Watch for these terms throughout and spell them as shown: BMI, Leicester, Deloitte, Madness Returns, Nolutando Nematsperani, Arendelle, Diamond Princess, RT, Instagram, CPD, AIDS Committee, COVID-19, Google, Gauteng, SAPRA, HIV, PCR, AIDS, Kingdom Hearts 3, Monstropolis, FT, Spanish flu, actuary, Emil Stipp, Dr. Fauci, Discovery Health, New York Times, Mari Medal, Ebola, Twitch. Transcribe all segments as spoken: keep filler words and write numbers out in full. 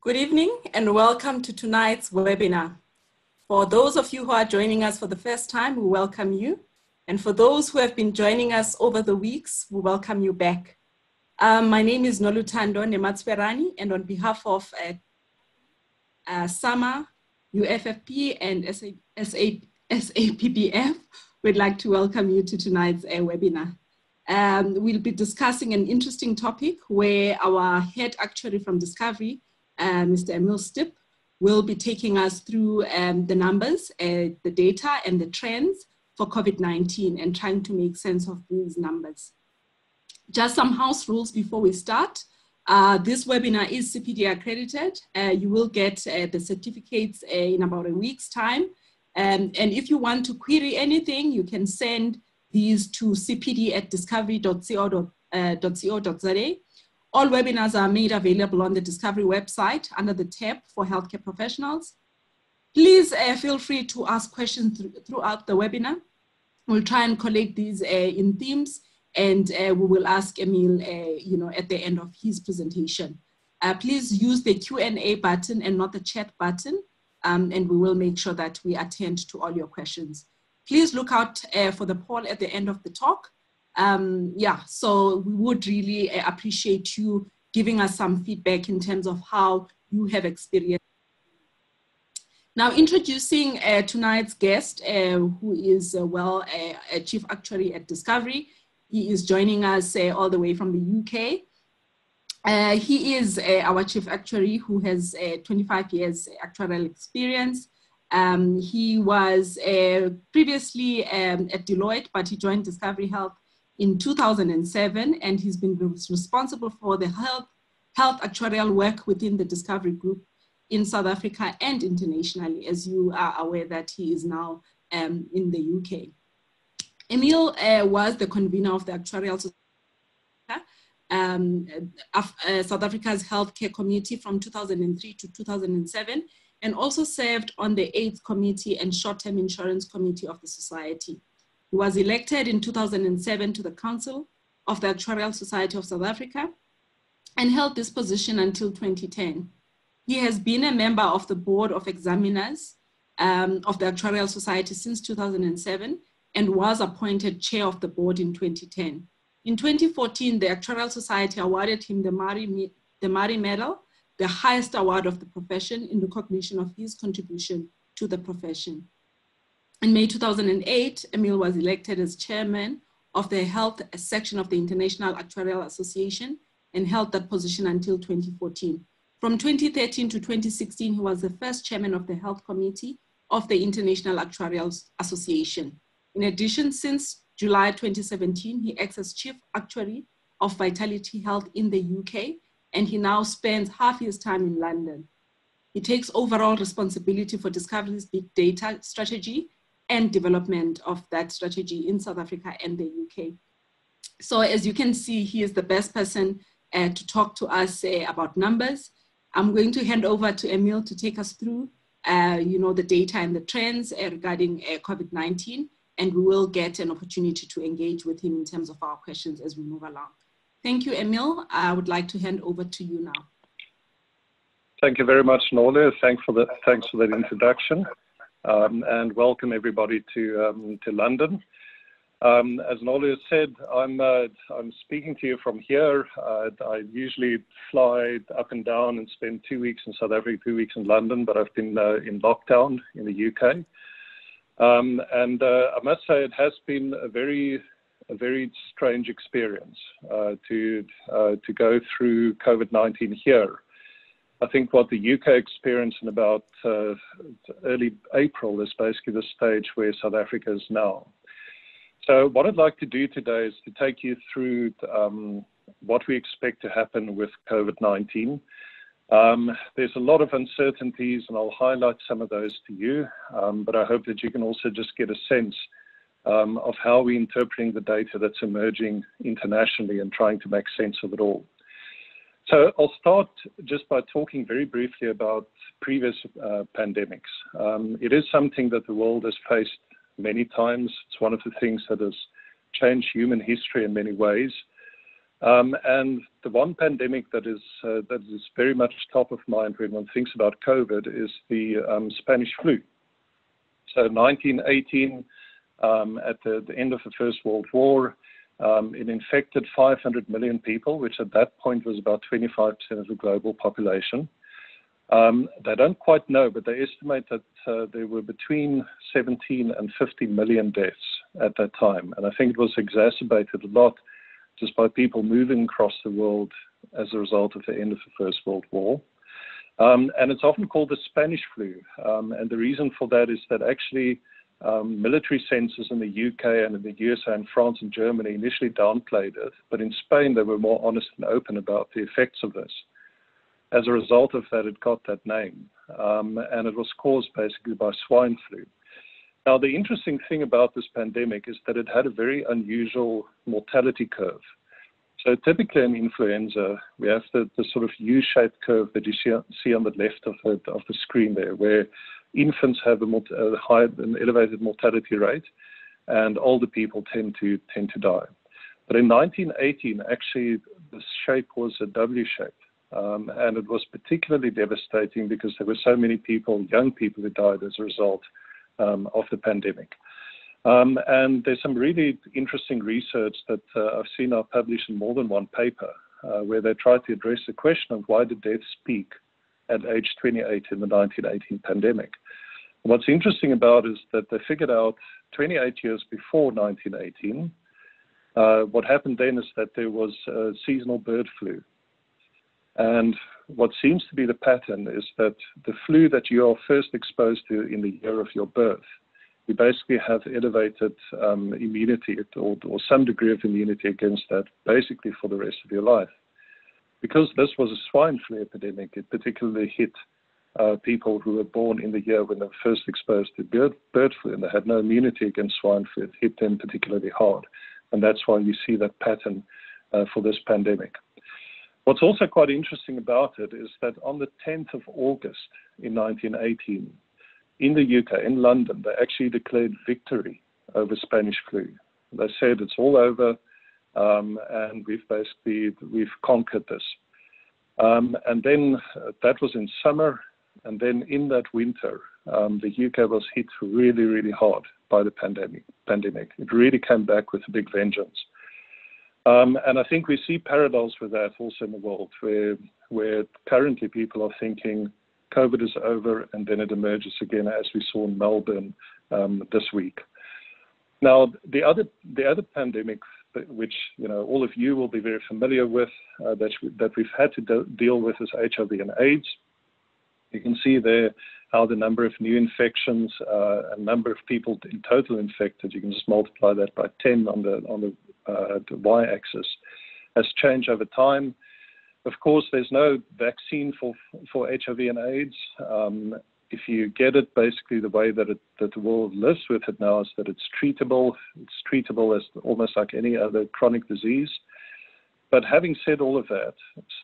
Good evening and welcome to tonight's webinar. For those of you who are joining us for the first time, we welcome you. And for those who have been joining us over the weeks, we welcome you back. Um, my name is Nolutando Nematsperani, and on behalf of uh, uh, SAMA, U F F P and S A P B F, we'd like to welcome you to tonight's uh, webinar. Um, we'll be discussing an interesting topic where our head actuary from Discovery, Uh, Mister Emil Stipp, will be taking us through um, the numbers, uh, the data and the trends for COVID nineteen and trying to make sense of these numbers. Just some house rules before we start. Uh, this webinar is C P D accredited. Uh, you will get uh, the certificates uh, in about a week's time. Um, and if you want to query anything, you can send these to c p d at discovery dot co dot z a. All webinars are made available on the Discovery website under the tab for healthcare professionals. Please uh, feel free to ask questions th throughout the webinar. We'll try and collect these uh, in themes, and uh, we will ask Emil uh, you know, at the end of his presentation. Uh, please use the Q and A button and not the chat button, um, and we will make sure that we attend to all your questions. Please look out uh, for the poll at the end of the talk. Um, yeah, so we would really uh, appreciate you giving us some feedback in terms of how you have experienced. Now, introducing uh, tonight's guest, uh, who is, uh, well, uh, a chief actuary at Discovery. He is joining us uh, all the way from the U K. Uh, he is uh, our chief actuary who has uh, twenty-five years actuarial experience. Um, he was uh, previously um, at Deloitte, but he joined Discovery Health in two thousand seven, and he's been responsible for the health, health actuarial work within the Discovery Group in South Africa and internationally, as you are aware that he is now um, in the U K. Emil uh, was the convener of the Actuarial Society um, of uh, South Africa's Healthcare Committee from two thousand three to two thousand seven, and also served on the AIDS Committee and Short-Term Insurance Committee of the Society. He was elected in two thousand seven to the Council of the Actuarial Society of South Africa and held this position until twenty ten. He has been a member of the Board of Examiners um, of the Actuarial Society since two thousand seven and was appointed chair of the board in twenty ten. In twenty fourteen, the Actuarial Society awarded him the Mari, the Mari Medal, the highest award of the profession, in recognition of his contribution to the profession. In May two thousand eight, Emil was elected as chairman of the health section of the International Actuarial Association and held that position until twenty fourteen. From twenty thirteen to twenty sixteen, he was the first chairman of the health committee of the International Actuarial Association. In addition, since July twenty seventeen, he acts as chief actuary of Vitality Health in the U K, and he now spends half his time in London. He takes overall responsibility for Discovery's big data strategy and development of that strategy in South Africa and the U K. So as you can see, he is the best person uh, to talk to us uh, about numbers. I'm going to hand over to Emil to take us through uh, you know, the data and the trends uh, regarding uh, COVID nineteen, and we will get an opportunity to engage with him in terms of our questions as we move along. Thank you, Emil. I would like to hand over to you now. Thank you very much, Nole. Thanks for, the, thanks for that introduction. Um, and welcome everybody to um, to London. Um, as Nolu said, I'm uh, I'm speaking to you from here. Uh, I usually fly up and down and spend two weeks in South Africa, two weeks in London, but I've been uh, in lockdown in the U K. Um, and uh, I must say, it has been a very a very strange experience uh, to uh, to go through COVID nineteen here. I think what the U K experienced in about uh, early April is basically the stage where South Africa is now. So what I'd like to do today is to take you through um, what we expect to happen with COVID nineteen. Um, there's a lot of uncertainties, and I'll highlight some of those to you, um, but I hope that you can also just get a sense um, of how we're interpreting the data that's emerging internationally and trying to make sense of it all. So I'll start just by talking very briefly about previous uh, pandemics. Um, it is something that the world has faced many times. It's one of the things that has changed human history in many ways. Um, and the one pandemic that is uh, that is very much top of mind when one thinks about COVID is the um, Spanish flu. So nineteen eighteen, um, at the, the end of the First World War, um, it infected five hundred million people, which at that point was about twenty-five percent of the global population. Um, they don't quite know, but they estimate that uh, there were between seventeen and fifty million deaths at that time. And I think it was exacerbated a lot just by people moving across the world as a result of the end of the First World War. Um, and it's often called the Spanish flu. Um, and the reason for that is that actually um, military censors in the U K and in the U S A and France and Germany initially downplayed it. But in Spain, they were more honest and open about the effects of this. As a result of that, it got that name. Um, and it was caused basically by swine flu. Now, the interesting thing about this pandemic is that it had a very unusual mortality curve. So typically in influenza, we have the, the sort of U-shaped curve that you see, see on the left of the, of the screen there, where infants have a, a high, an elevated mortality rate, and older people tend to, tend to die. But in nineteen eighteen, actually, the shape was a W shape. Um, and it was particularly devastating because there were so many people, young people, who died as a result um, of the pandemic. Um, and there's some really interesting research that uh, I've seen now published in more than one paper, uh, where they tried to address the question of why did deaths peak at age twenty-eight in the nineteen eighteen pandemic. And what's interesting about it is that they figured out twenty-eight years before nineteen eighteen, uh, what happened then is that there was uh, seasonal bird flu. And what seems to be the pattern is that the flu that you are first exposed to in the year of your birth, you basically have elevated um, immunity or, or some degree of immunity against that basically for the rest of your life. Because this was a swine flu epidemic, it particularly hit uh, people who were born in the year when they were first exposed to bird, bird flu and they had no immunity against swine flu. It hit them particularly hard. And that's why you see that pattern uh, for this pandemic. What's also quite interesting about it is that on the tenth of August in nineteen eighteen, in the U K, in London, they actually declared victory over Spanish flu. They said it's all over, um, and we've basically, we've conquered this. Um, and then uh, that was in summer, and then in that winter, um, the U K was hit really, really hard by the pandemic. pandemic. It really came back with a big vengeance. Um, and I think we see parallels with that also in the world, where, where currently people are thinking COVID is over and then it emerges again, as we saw in Melbourne um, this week. Now, the other, the other pandemic, which you know all of you will be very familiar with, uh, that, that we've had to do, deal with is H I V and AIDS. You can see there how the number of new infections, uh, a number of people in total infected, you can just multiply that by ten on the, on the Uh, the y-axis, has changed over time. Of course, there's no vaccine for for H I V and AIDS. Um, if you get it, basically the way that, it, that the world lives with it now is that it's treatable. It's treatable as almost like any other chronic disease. But having said all of that,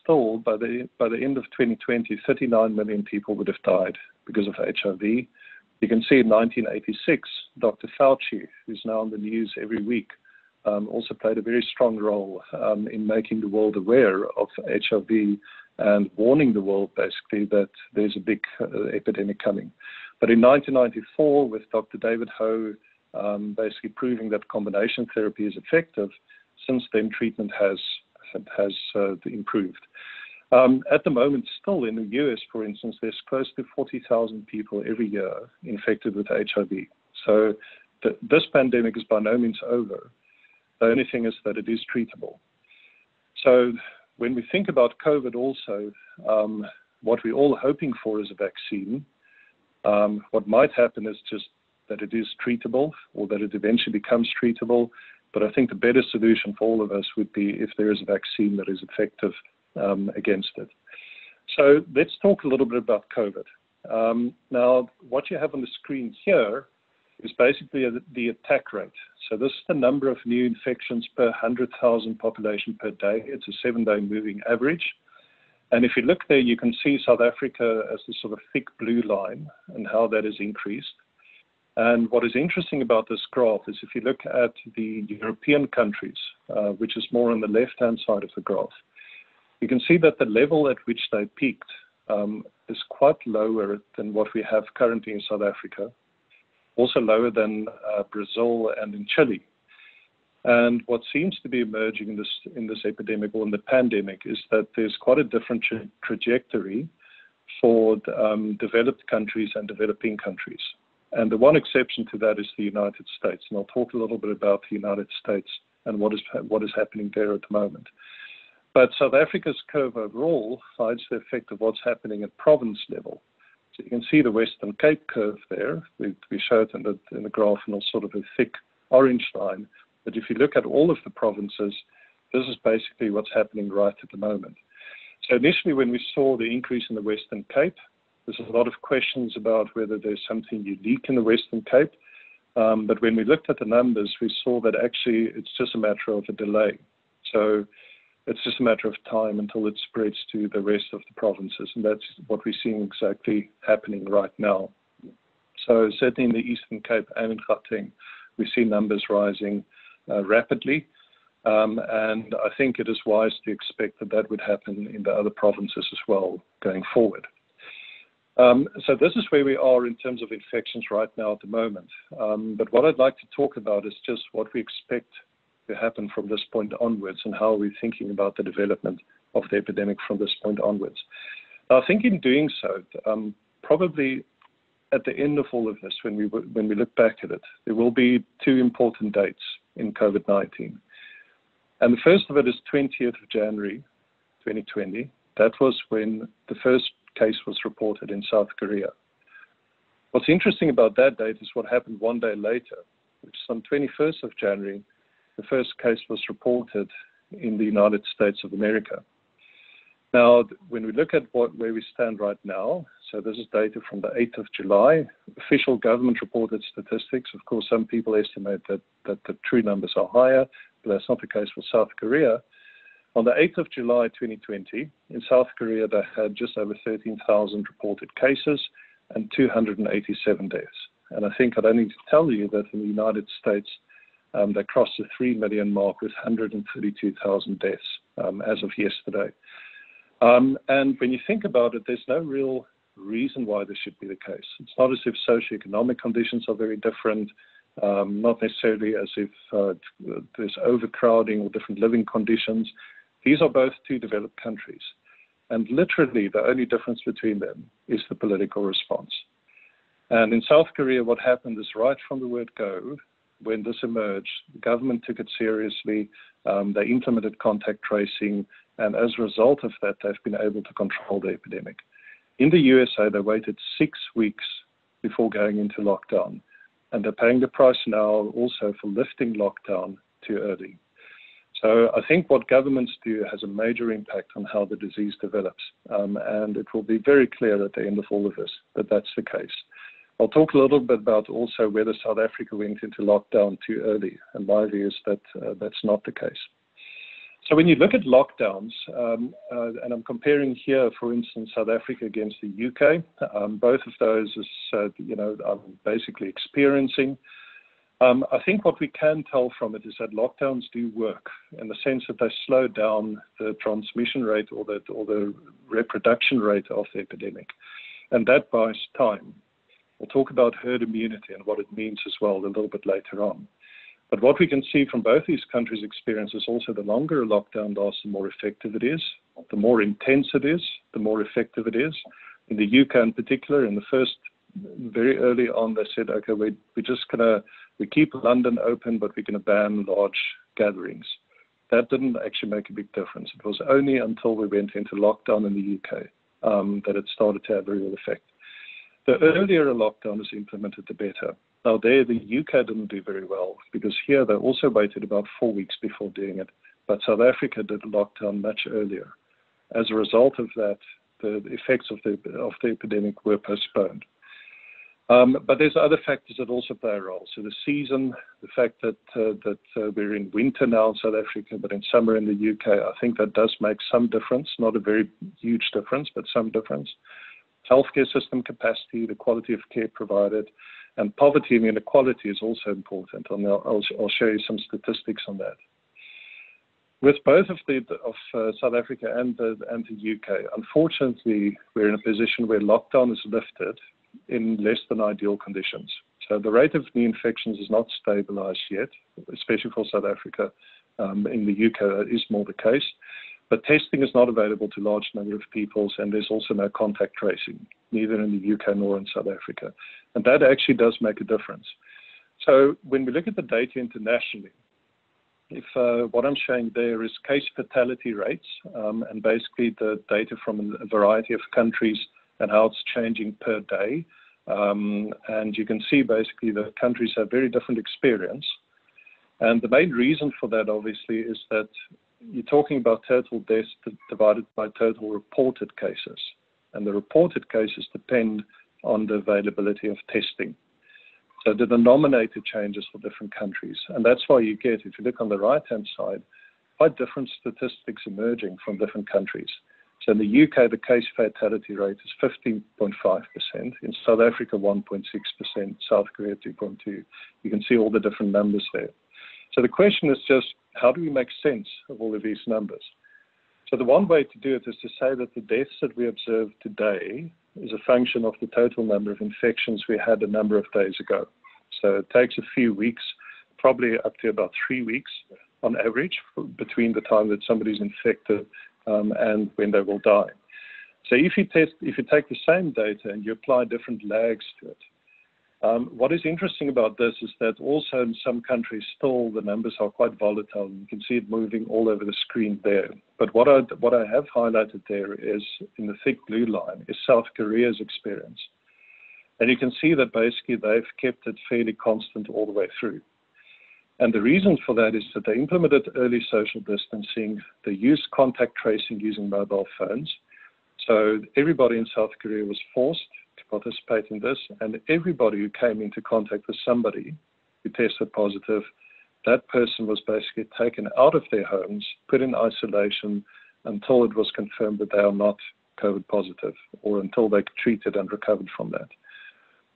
still, by the, by the end of twenty twenty, thirty-nine million people would have died because of H I V. You can see in nineteen eighty-six, Doctor Fauci, who's now on the news every week, Um, also played a very strong role um, in making the world aware of H I V and warning the world basically that there's a big uh, epidemic coming. But in nineteen ninety-four, with Doctor David Ho um, basically proving that combination therapy is effective, since then treatment has, has uh, improved. Um, at the moment, still in the U S, for instance, there's close to forty thousand people every year infected with H I V. So th- this pandemic is by no means over. The only thing is that it is treatable. So when we think about COVID also, um, what we're all hoping for is a vaccine. Um, what might happen is just that it is treatable or that it eventually becomes treatable. But I think the better solution for all of us would be if there is a vaccine that is effective um, against it. So let's talk a little bit about COVID. Um, now, what you have on the screen here is basically the attack rate. So this is the number of new infections per one hundred thousand population per day. It's a seven-day moving average. And if you look there, you can see South Africa as the sort of thick blue line and how that has increased. And what is interesting about this graph is if you look at the European countries, uh, which is more on the left-hand side of the graph, you can see that the level at which they peaked um, is quite lower than what we have currently in South Africa, also lower than uh, Brazil and in Chile. And what seems to be emerging in this, in this epidemic or in the pandemic is that there's quite a different tra trajectory for um, developed countries and developing countries. And the one exception to that is the United States. And I'll talk a little bit about the United States and what is, what is happening there at the moment. But South Africa's curve overall hides the effect of what's happening at province level. So you can see the Western Cape curve there. We, we show it in the, in the graph in a sort of a thick orange line. But if you look at all of the provinces, this is basically what's happening right at the moment. So initially when we saw the increase in the Western Cape, there's a lot of questions about whether there's something unique in the Western Cape. Um, but when we looked at the numbers, we saw that actually it's just a matter of a delay. So it's just a matter of time until it spreads to the rest of the provinces. And that's what we're seeing exactly happening right now. So certainly in the Eastern Cape and in Gauteng, we see numbers rising uh, rapidly. Um, and I think it is wise to expect that that would happen in the other provinces as well going forward. Um, so this is where we are in terms of infections right now at the moment. Um, but what I'd like to talk about is just what we expect to happen from this point onwards and how we're thinking about the development of the epidemic from this point onwards. Now, I think in doing so, um, probably at the end of all of this, when we, when we look back at it, there will be two important dates in COVID nineteen. And the first of it is twentieth of January twenty twenty. That was when the first case was reported in South Korea. What's interesting about that date is what happened one day later, which is on twenty-first of January, the first case was reported in the United States of America. Now, when we look at what, where we stand right now, so this is data from the eighth of July, official government reported statistics. Of course, some people estimate that, that the true numbers are higher, but that's not the case for South Korea. On the eighth of July twenty twenty, in South Korea, they had just over thirteen thousand reported cases and two hundred eighty-seven deaths. And I think I don't need to tell you that in the United States, um, they crossed the three million mark with one hundred thirty-two thousand deaths um, as of yesterday. Um, and when you think about it, there's no real reason why this should be the case. It's not as if socioeconomic conditions are very different. Um, not necessarily as if uh, there's overcrowding or different living conditions. These are both two developed countries. And literally the only difference between them is the political response. And in South Korea, what happened is right from the word go, when this emerged, the government took it seriously. Um, they implemented contact tracing. And as a result of that, they've been able to control the epidemic. In the U S A, they waited six weeks before going into lockdown. And they're paying the price now also for lifting lockdown too early. So I think what governments do has a major impact on how the disease develops. Um, and it will be very clear at the end of all of this that that's the case. I'll talk a little bit about also whether South Africa went into lockdown too early. And my view is that uh, that's not the case. So when you look at lockdowns, um, uh, and I'm comparing here, for instance, South Africa against the U K, um, both of those is, uh, you know, I'm basically experiencing. Um, I think what we can tell from it is that lockdowns do work in the sense that they slow down the transmission rate or the, or the reproduction rate of the epidemic. And that buys time. We'll talk about herd immunity and what it means as well a little bit later on. But what we can see from both these countries' experiences, also the longer a lockdown lasts, the more effective it is, the more intense it is, the more effective it is. In the U K in particular, in the first, very early on, they said, okay, we, we're just going to, we keep London open, but we're going to ban large gatherings. That didn't actually make a big difference. It was only until we went into lockdown in the U K um, that it started to have a real effect. The earlier a lockdown is implemented, the better. Now there, the U K didn't do very well because here they also waited about four weeks before doing it. But South Africa did a lockdown much earlier. As a result of that, the effects of the, of the epidemic were postponed. Um, but there's other factors that also play a role. So the season, the fact that, uh, that uh, we're in winter now in South Africa, but in summer in the U K, I think that does make some difference, not a very huge difference, but some difference. Healthcare system capacity, the quality of care provided, And poverty and inequality is also important, and I'll, I'll, I'll show you some statistics on that. With both of the of uh, South Africa and the and the U K, unfortunately, we're in a position where lockdown is lifted in less than ideal conditions. So the rate of new infections is not stabilised yet, especially for South Africa. Um, in the U K, that is more the case, but testing is not available to large number of people, and there's also no contact tracing, neither in the U K nor in South Africa, and that actually does make a difference. So when we look at the data internationally, if uh, what I'm showing there is case fatality rates, um, and basically the data from a variety of countries and how it's changing per day. Um, and you can see basically the countries have very different experience. And the main reason for that, obviously, is that you're talking about total deaths divided by total reported cases. And the reported cases depend on the availability of testing. So the denominator changes for different countries. And that's why you get, if you look on the right-hand side, quite different statistics emerging from different countries. So in the U K, the case fatality rate is fifteen point five percent. In South Africa, one point six percent. South Korea, two point two percent. You can see all the different numbers there. So the question is just, how do we make sense of all of these numbers? So the one way to do it is to say that the deaths that we observe today is a function of the total number of infections we had a number of days ago. So it takes a few weeks, probably up to about three weeks on average, between the time that somebody's infected um, and when they will die. So if you test, if you take the same data and you apply different lags to it, Um, what is interesting about this is that also in some countries still the numbers are quite volatile. You can see it moving all over the screen there. But what I, what I have highlighted there is, in the thick blue line, is South Korea's experience. And you can see that basically they've kept it fairly constant all the way through. And the reason for that is that they implemented early social distancing. They used contact tracing using mobile phones. So everybody in South Korea was forced to participate in this, and everybody who came into contact with somebody who tested positive, that person was basically taken out of their homes, put in isolation until it was confirmed that they are not COVID positive, or until they treated and recovered from that.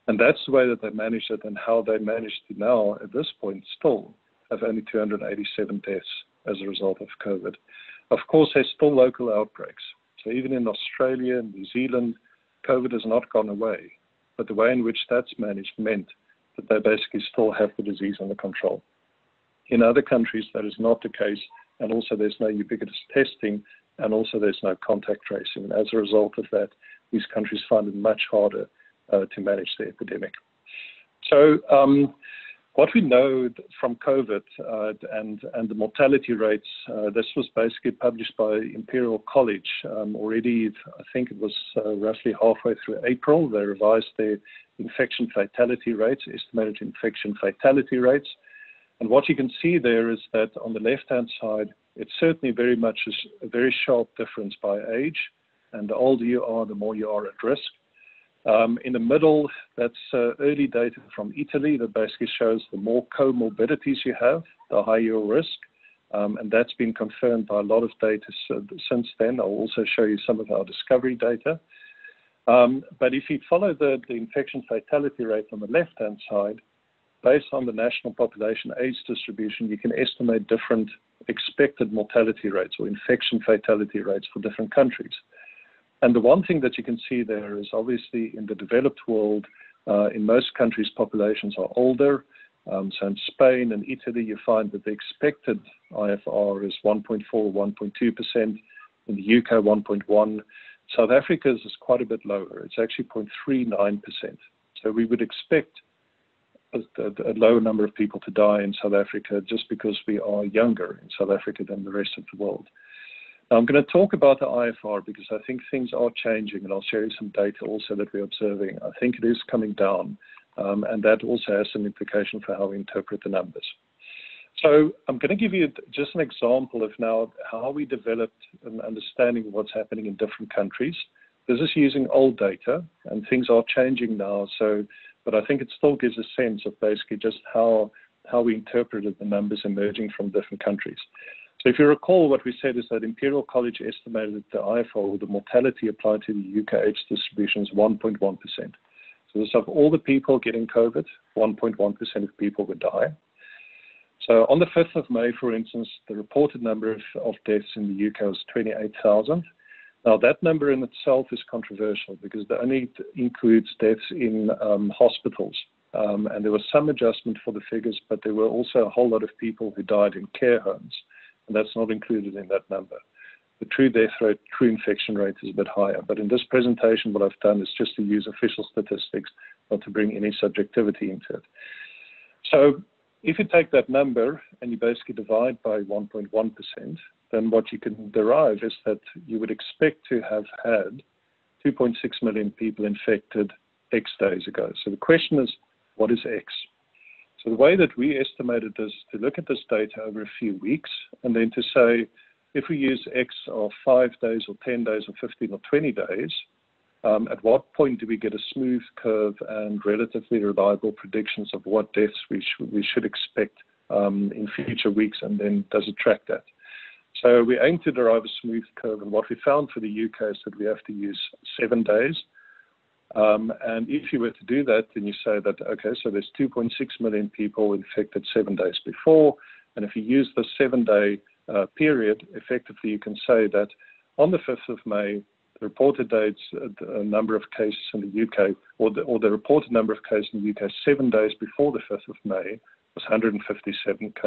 And that's the way that they managed it, and how they managed to now, at this point, still have only two hundred eighty-seven deaths as a result of COVID. Of course, there's still local outbreaks. So even in Australia and New Zealand, COVID has not gone away, but the way in which that's managed meant that they basically still have the disease under control. In other countries, that is not the case, and also there's no ubiquitous testing, and also there's no contact tracing. And as a result of that, these countries find it much harder uh, to manage the epidemic. So um, what we know from COVID uh, and, and the mortality rates, uh, this was basically published by Imperial College um, already, I think it was uh, roughly halfway through April. They revised their infection fatality rates, estimated infection fatality rates. And what you can see there is that on the left-hand side, it's certainly very much a very sharp difference by age. And the older you are, the more you are at risk. Um, in the middle, that's uh, early data from Italy that basically shows the more comorbidities you have, the higher your risk. Um, and that's been confirmed by a lot of data since then. I'll also show you some of our discovery data. Um, but if you follow the, the infection fatality rate on the left-hand side, based on the national population age distribution, you can estimate different expected mortality rates or infection fatality rates for different countries. And the one thing that you can see there is obviously in the developed world, uh, in most countries, populations are older. Um, so in Spain and Italy, you find that the expected I F R is one point four, one point two percent. In the U K, one point one. South Africa's is quite a bit lower. It's actually zero point three nine percent. So we would expect a, a, a lower number of people to die in South Africa just because we are younger in South Africa than the rest of the world. I'm going to talk about the I F R because I think things are changing, and I'll show you some data also that we're observing. I think it is coming down, um, and that also has some implication for how we interpret the numbers. So I'm going to give you just an example of now how we developed an understanding of what's happening in different countries. This is using old data, and things are changing now, so, but I think it still gives a sense of basically just how, how we interpreted the numbers emerging from different countries. So if you recall, what we said is that Imperial College estimated the I F R, or the mortality applied to the U K age distribution, is one point one percent. So this is of all the people getting COVID, one point one percent of people would die. So on the fifth of May, for instance, the reported number of, of deaths in the U K was twenty-eight thousand. Now, that number in itself is controversial because that only includes deaths in um, hospitals. Um, and there was some adjustment for the figures, but there were also a whole lot of people who died in care homes. And that's not included in that number. The true death rate, true infection rate is a bit higher. But in this presentation, what I've done is just to use official statistics, not to bring any subjectivity into it. So if you take that number and you basically divide by one point one percent, then what you can derive is that you would expect to have had two point six million people infected X days ago. So the question is, what is X? So the way that we estimated this is to look at this data over a few weeks and then to say, if we use X of five days or ten days or fifteen or twenty days, um, at what point do we get a smooth curve and relatively reliable predictions of what deaths we, sh we should expect um, in future weeks, and then does it track that? So we aim to derive a smooth curve, and what we found for the U K is that we have to use seven days. Um, and if you were to do that, then you say that, okay, so there's two point six million people infected seven days before, and if you use the seven-day Uh, period, effectively you can say that on the fifth of May, the reported dates, uh, the number of cases in the U K, or the, or the reported number of cases in the U K seven days before the fifth of May was one hundred fifty-seven K.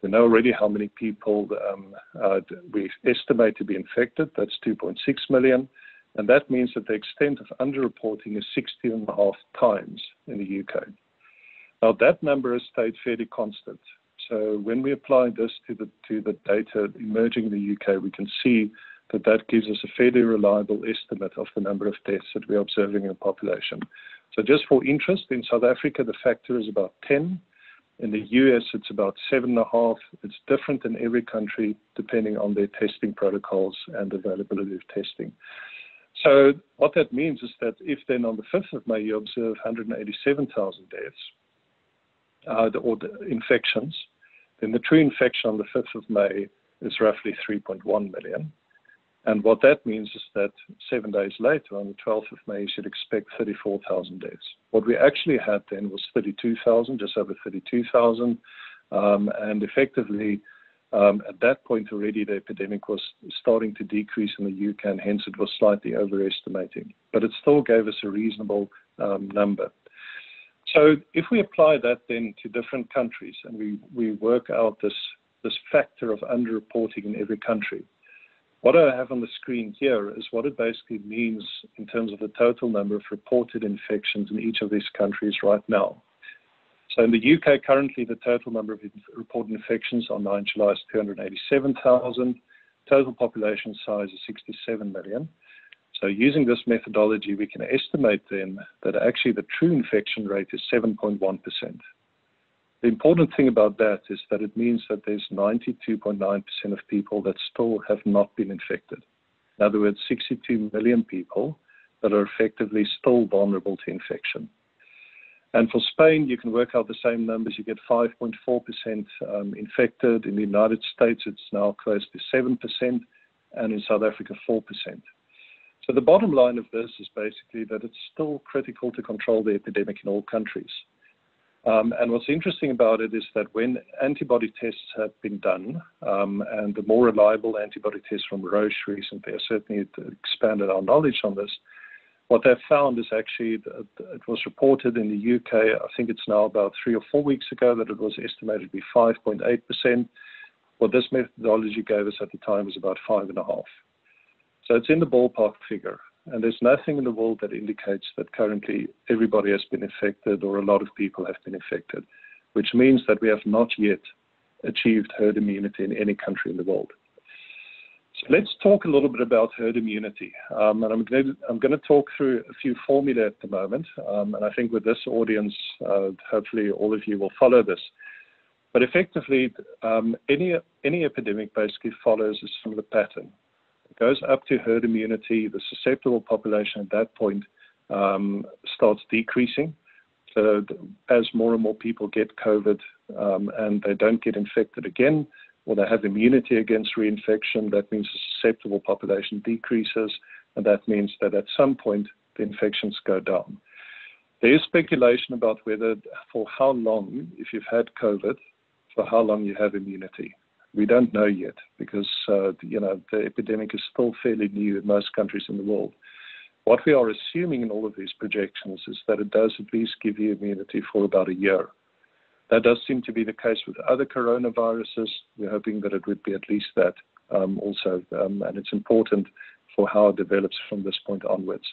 We know already how many people um, uh, we estimate to be infected. That's two point six million. And that means that the extent of underreporting is sixteen and a half times in the U K. Now, that number has stayed fairly constant. So when we apply this to the, to the data emerging in the U K, we can see that that gives us a fairly reliable estimate of the number of deaths that we're observing in the population. So just for interest, in South Africa, the factor is about ten. In the U S, it's about seven and a half. It's different in every country, depending on their testing protocols and availability of testing. So what that means is that if then on the fifth of May, you observe one hundred eighty-seven thousand deaths uh, or the infections, then the true infection on the fifth of May is roughly three point one million. And what that means is that seven days later, on the twelfth of May, you should expect thirty-four thousand deaths. What we actually had then was thirty-two thousand, just over thirty-two thousand. Um, and effectively, um, at that point already, the epidemic was starting to decrease in the U K, and hence it was slightly overestimating. But it still gave us a reasonable um, number. So if we apply that then to different countries and we, we work out this, this factor of underreporting in every country, what I have on the screen here is what it basically means in terms of the total number of reported infections in each of these countries right now. So in the U K, currently the total number of reported infections on the ninth of July is two hundred eighty-seven thousand. Total population size is sixty-seven million. So using this methodology, we can estimate then that actually the true infection rate is seven point one percent. The important thing about that is that it means that there's ninety-two point nine percent of people that still have not been infected. In other words, sixty-two million people that are effectively still vulnerable to infection. And for Spain, you can work out the same numbers. You get five point four percent um, infected. In the United States, it's now close to seven percent, and in South Africa, four percent. So the bottom line of this is basically that it's still critical to control the epidemic in all countries. Um, and what's interesting about it is that when antibody tests have been done, um, and the more reliable antibody tests from Roche recently, I certainly expanded our knowledge on this, what they've found is actually that it was reported in the U K, I think it's now about three or four weeks ago, that it was estimated to be five point eight percent. What this methodology gave us at the time was about five and a half. So it's in the ballpark figure, and there's nothing in the world that indicates that currently everybody has been infected or a lot of people have been infected, which means that we have not yet achieved herd immunity in any country in the world. So let's talk a little bit about herd immunity. Um, and I'm going to, I'm going to talk through a few formulae at the moment, um, and I think with this audience, uh, hopefully all of you will follow this. But effectively, um, any, any epidemic basically follows a similar pattern. Goes up to herd immunity, the susceptible population at that point um, starts decreasing. So as more and more people get COVID um, and they don't get infected again, or they have immunity against reinfection, that means the susceptible population decreases. And that means that at some point, the infections go down. There is speculation about whether, for how long, if you've had COVID, for how long you have immunity. We don't know yet because uh, you know, the epidemic is still fairly new in most countries in the world. What we are assuming in all of these projections is that it does at least give you immunity for about a year. That does seem to be the case with other coronaviruses. We're hoping that it would be at least that um, also, um, and it's important for how it develops from this point onwards.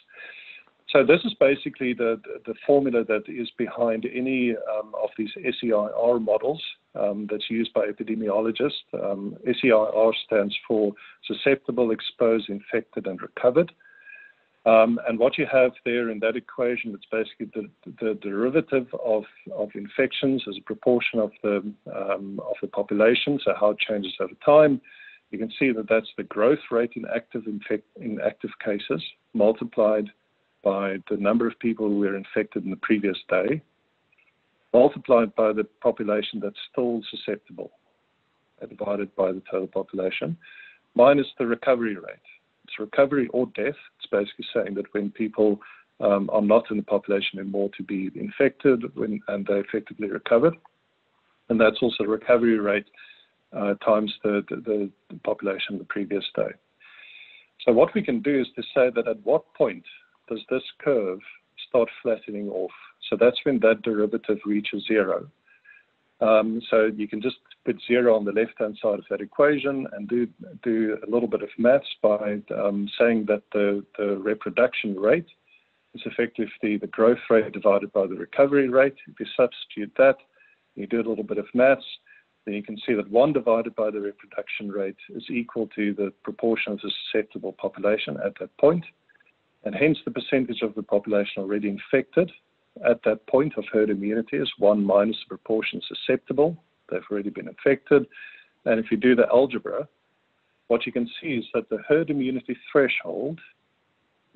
So this is basically the, the formula that is behind any um, of these S E I R models um, that's used by epidemiologists. Um, S E I R stands for susceptible, exposed, infected, and recovered. Um, and what you have there in that equation, it's basically the, the derivative of, of infections as a proportion of the, um, of the population, so how it changes over time. You can see that that's the growth rate in active, infect, in active cases multiplied by the number of people who were infected in the previous day, multiplied by the population that's still susceptible, divided by the total population, minus the recovery rate. It's recovery or death. It's basically saying that when people um, are not in the population anymore to be infected when, and they effectively recovered. And that's also the recovery rate uh, times the, the, the population the previous day. So what we can do is to say that at what point does this curve start flattening off? So that's when that derivative reaches zero. Um, so you can just put zero on the left-hand side of that equation and do, do a little bit of maths by um, saying that the, the reproduction rate is effectively the growth rate divided by the recovery rate. If you substitute that, you do a little bit of maths, then you can see that one divided by the reproduction rate is equal to the proportion of the susceptible population at that point. And hence the percentage of the population already infected at that point of herd immunity is one minus the proportion susceptible. They've already been infected. And if you do the algebra, what you can see is that the herd immunity threshold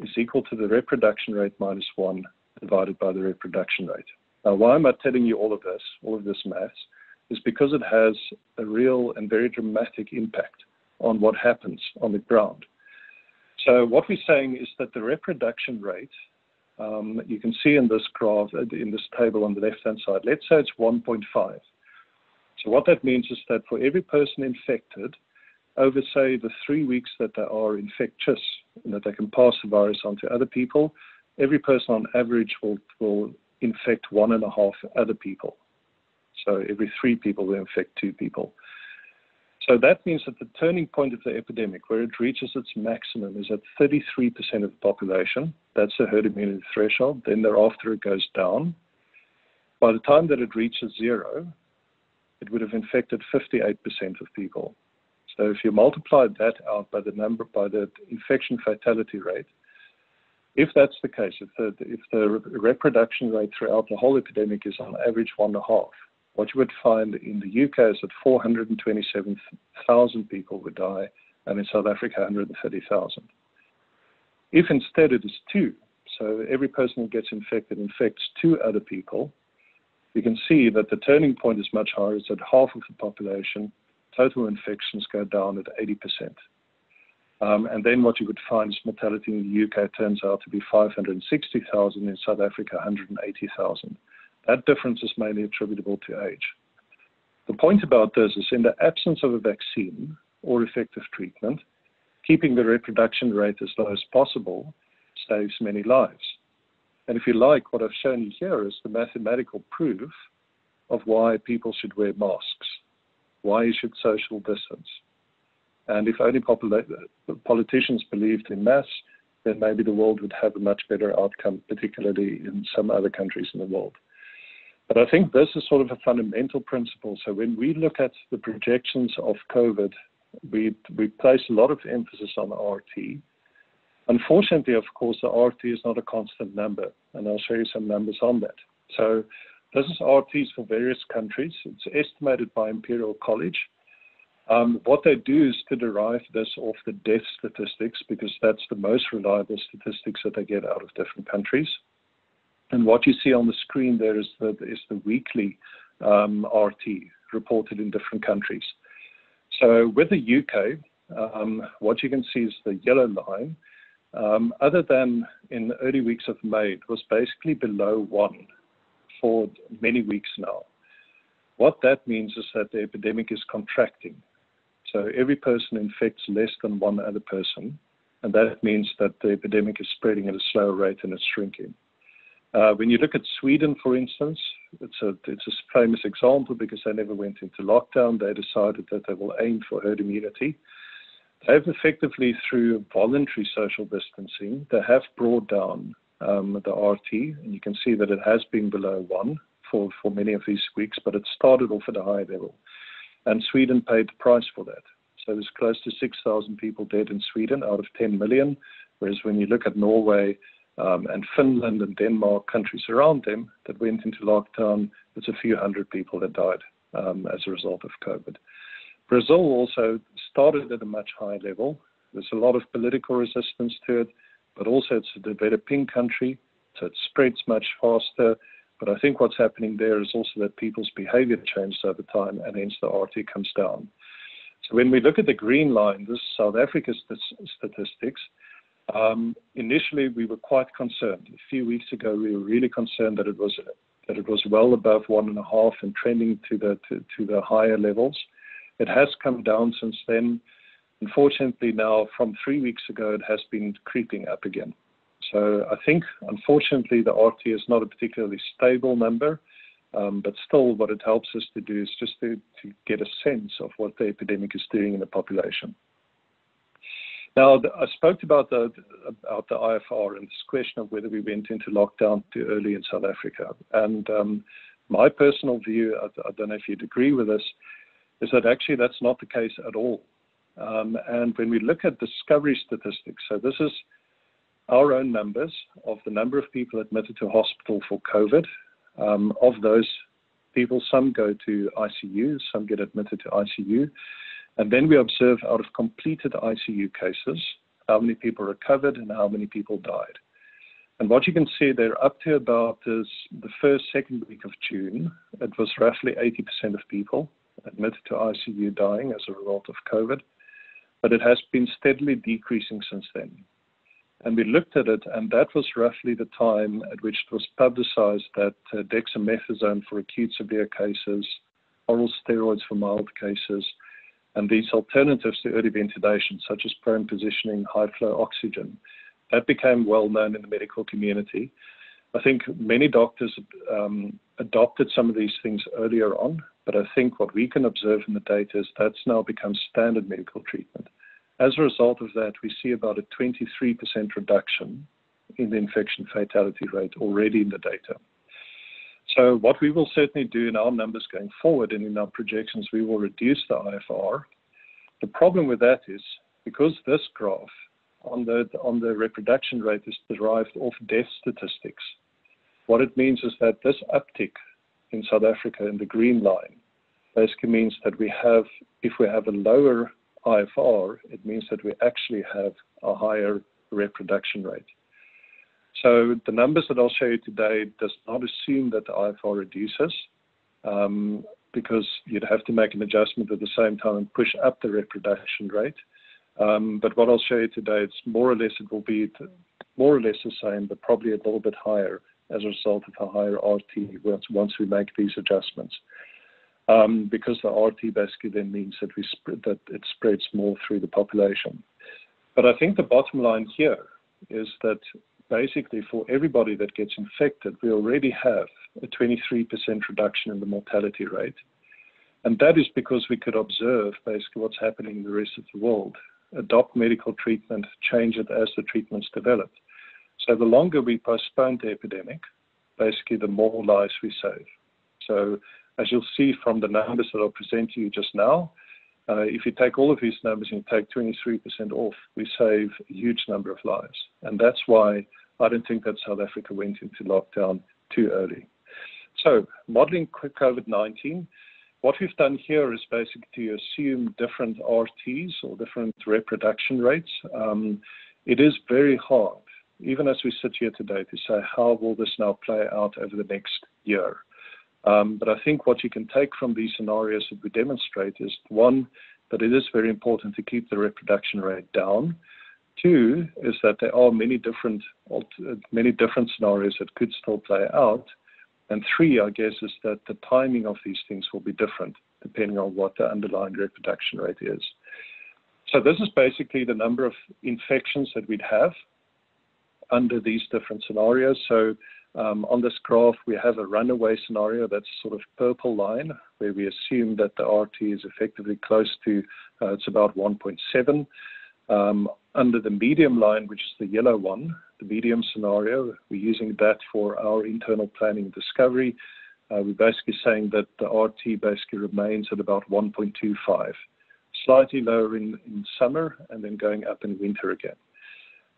is equal to the reproduction rate minus one divided by the reproduction rate. Now, why am I telling you all of this, all of this maths, is because it has a real and very dramatic impact on what happens on the ground. So what we're saying is that the reproduction rate, um, you can see in this graph, in this table on the left-hand side, let's say it's one point five. So what that means is that for every person infected, over, say, the three weeks that they are infectious and that they can pass the virus on to other people, every person on average will, will infect one and a half other people. So every three people will infect two people. So that means that the turning point of the epidemic, where it reaches its maximum, is at thirty-three percent of the population. That's the herd immunity threshold. Then thereafter it goes down. By the time that it reaches zero, it would have infected fifty-eight percent of people. So if you multiply that out by the number, by the infection fatality rate, if that's the case, if the, if the reproduction rate throughout the whole epidemic is on average one and a half, what you would find in the U K is that four hundred twenty-seven thousand people would die, and in South Africa, one hundred thirty thousand. If instead it is two, so every person who gets infected infects two other people, you can see that the turning point is much higher. It's at half of the population. Total infections go down at eighty percent. Um, and then what you would find is mortality in the U K turns out to be five hundred sixty thousand, in South Africa, one hundred eighty thousand. That difference is mainly attributable to age. The point about this is, in the absence of a vaccine or effective treatment, keeping the reproduction rate as low as possible saves many lives. And if you like, what I've shown you here is the mathematical proof of why people should wear masks, why you should social distance. And if only politicians believed in maths, then maybe the world would have a much better outcome, particularly in some other countries in the world. But I think this is sort of a fundamental principle. So when we look at the projections of COVID, we, we place a lot of emphasis on R T. Unfortunately, of course, the R T is not a constant number, and I'll show you some numbers on that. So this is R Ts for various countries. It's estimated by Imperial College. Um, what they do is to derive this off the death statistics, because that's the most reliable statistics that they get out of different countries. And what you see on the screen there is the, is the weekly um, R T reported in different countries. So with the U K, um, what you can see is the yellow line um, other than in the early weeks of May, it was basically below one for many weeks now. What that means is that the epidemic is contracting. So every person infects less than one other person, and that means that the epidemic is spreading at a slower rate and it's shrinking. Uh, when you look at Sweden, for instance, it's a, it's a famous example because they never went into lockdown. They decided that they will aim for herd immunity. They've effectively, through voluntary social distancing, they have brought down um, the R T, and you can see that it has been below one for, for many of these weeks, but it started off at a high level. And Sweden paid the price for that. So there's close to six thousand people dead in Sweden out of ten million, whereas when you look at Norway, Um, and Finland and Denmark, countries around them that went into lockdown, there's a few hundred people that died um, as a result of COVID. Brazil also started at a much higher level. There's a lot of political resistance to it, but also it's a developing country, so it spreads much faster. But I think what's happening there is also that people's behavior changed over time, and hence the R T comes down. So when we look at the green line, this is South Africa's statistics. Um, initially, we were quite concerned. A few weeks ago, we were really concerned that it was that it was well above one and a half and trending to the to, to the higher levels. It has come down since then. Unfortunately, now from three weeks ago, it has been creeping up again. So I think, unfortunately, the R T is not a particularly stable number, um, but still, what it helps us to do is just to, to get a sense of what the epidemic is doing in the population. Now, I spoke about the, about the I F R and this question of whether we went into lockdown too early in South Africa. And um, my personal view, I, I don't know if you'd agree with this, is that actually that's not the case at all. Um, and when we look at Discovery statistics, so this is our own numbers of the number of people admitted to hospital for COVID. Um, of those people, some go to I C U, some get admitted to I C U. And then we observe out of completed I C U cases, how many people recovered and how many people died. And what you can see there up to about is the first, second week of June, it was roughly eighty percent of people admitted to I C U dying as a result of COVID, but it has been steadily decreasing since then. And we looked at it, and that was roughly the time at which it was publicized that uh, dexamethasone for acute severe cases, oral steroids for mild cases, and these alternatives to early ventilation, such as prone positioning, high flow oxygen, that became well known in the medical community. I think many doctors um, adopted some of these things earlier on, but I think what we can observe in the data is that's now become standard medical treatment. As a result of that, we see about a twenty-three percent reduction in the infection fatality rate already in the data. So what we will certainly do in our numbers going forward and in our projections, we will reduce the I F R. The problem with that is because this graph on the, on the reproduction rate is derived off death statistics, what it means is that this uptick in South Africa in the green line basically means that we have, if we have a lower I F R, it means that we actually have a higher reproduction rate. So the numbers that I'll show you today does not assume that the I F R reduces um, because you'd have to make an adjustment at the same time and push up the reproduction rate. Um, but what I'll show you today, it's more or less, it will be more or less the same, but probably a little bit higher as a result of a higher R T once, once we make these adjustments. Um, because the R T basically then means that, we spread, that it spreads more through the population. But I think the bottom line here is that basically, for everybody that gets infected, we already have a twenty-three percent reduction in the mortality rate. And that is because we could observe basically what's happening in the rest of the world, adopt medical treatment, change it as the treatments develop. So the longer we postpone the epidemic, basically the more lives we save. So as you'll see from the numbers that I'll present to you just now, Uh, if you take all of these numbers and you take twenty-three percent off, we save a huge number of lives. And that's why I don't think that South Africa went into lockdown too early. So modeling COVID nineteen, what we've done here is basically to assume different R Ts or different reproduction rates. Um, it is very hard, even as we sit here today, to say how will this now play out over the next year. Um, but I think what you can take from these scenarios that we demonstrate is, one, that it is very important to keep the reproduction rate down. Two is that there are many different many different scenarios that could still play out. And three, I guess, is that the timing of these things will be different depending on what the underlying reproduction rate is. So this is basically the number of infections that we'd have under these different scenarios. So um, on this graph, we have a runaway scenario, that's sort of purple line, where we assume that the R T is effectively close to, uh, it's about one point seven. Um, under the medium line, which is the yellow one, the medium scenario, we're using that for our internal planning discovery. Uh, we're basically saying that the R T basically remains at about one point two five, slightly lower in, in summer and then going up in winter again.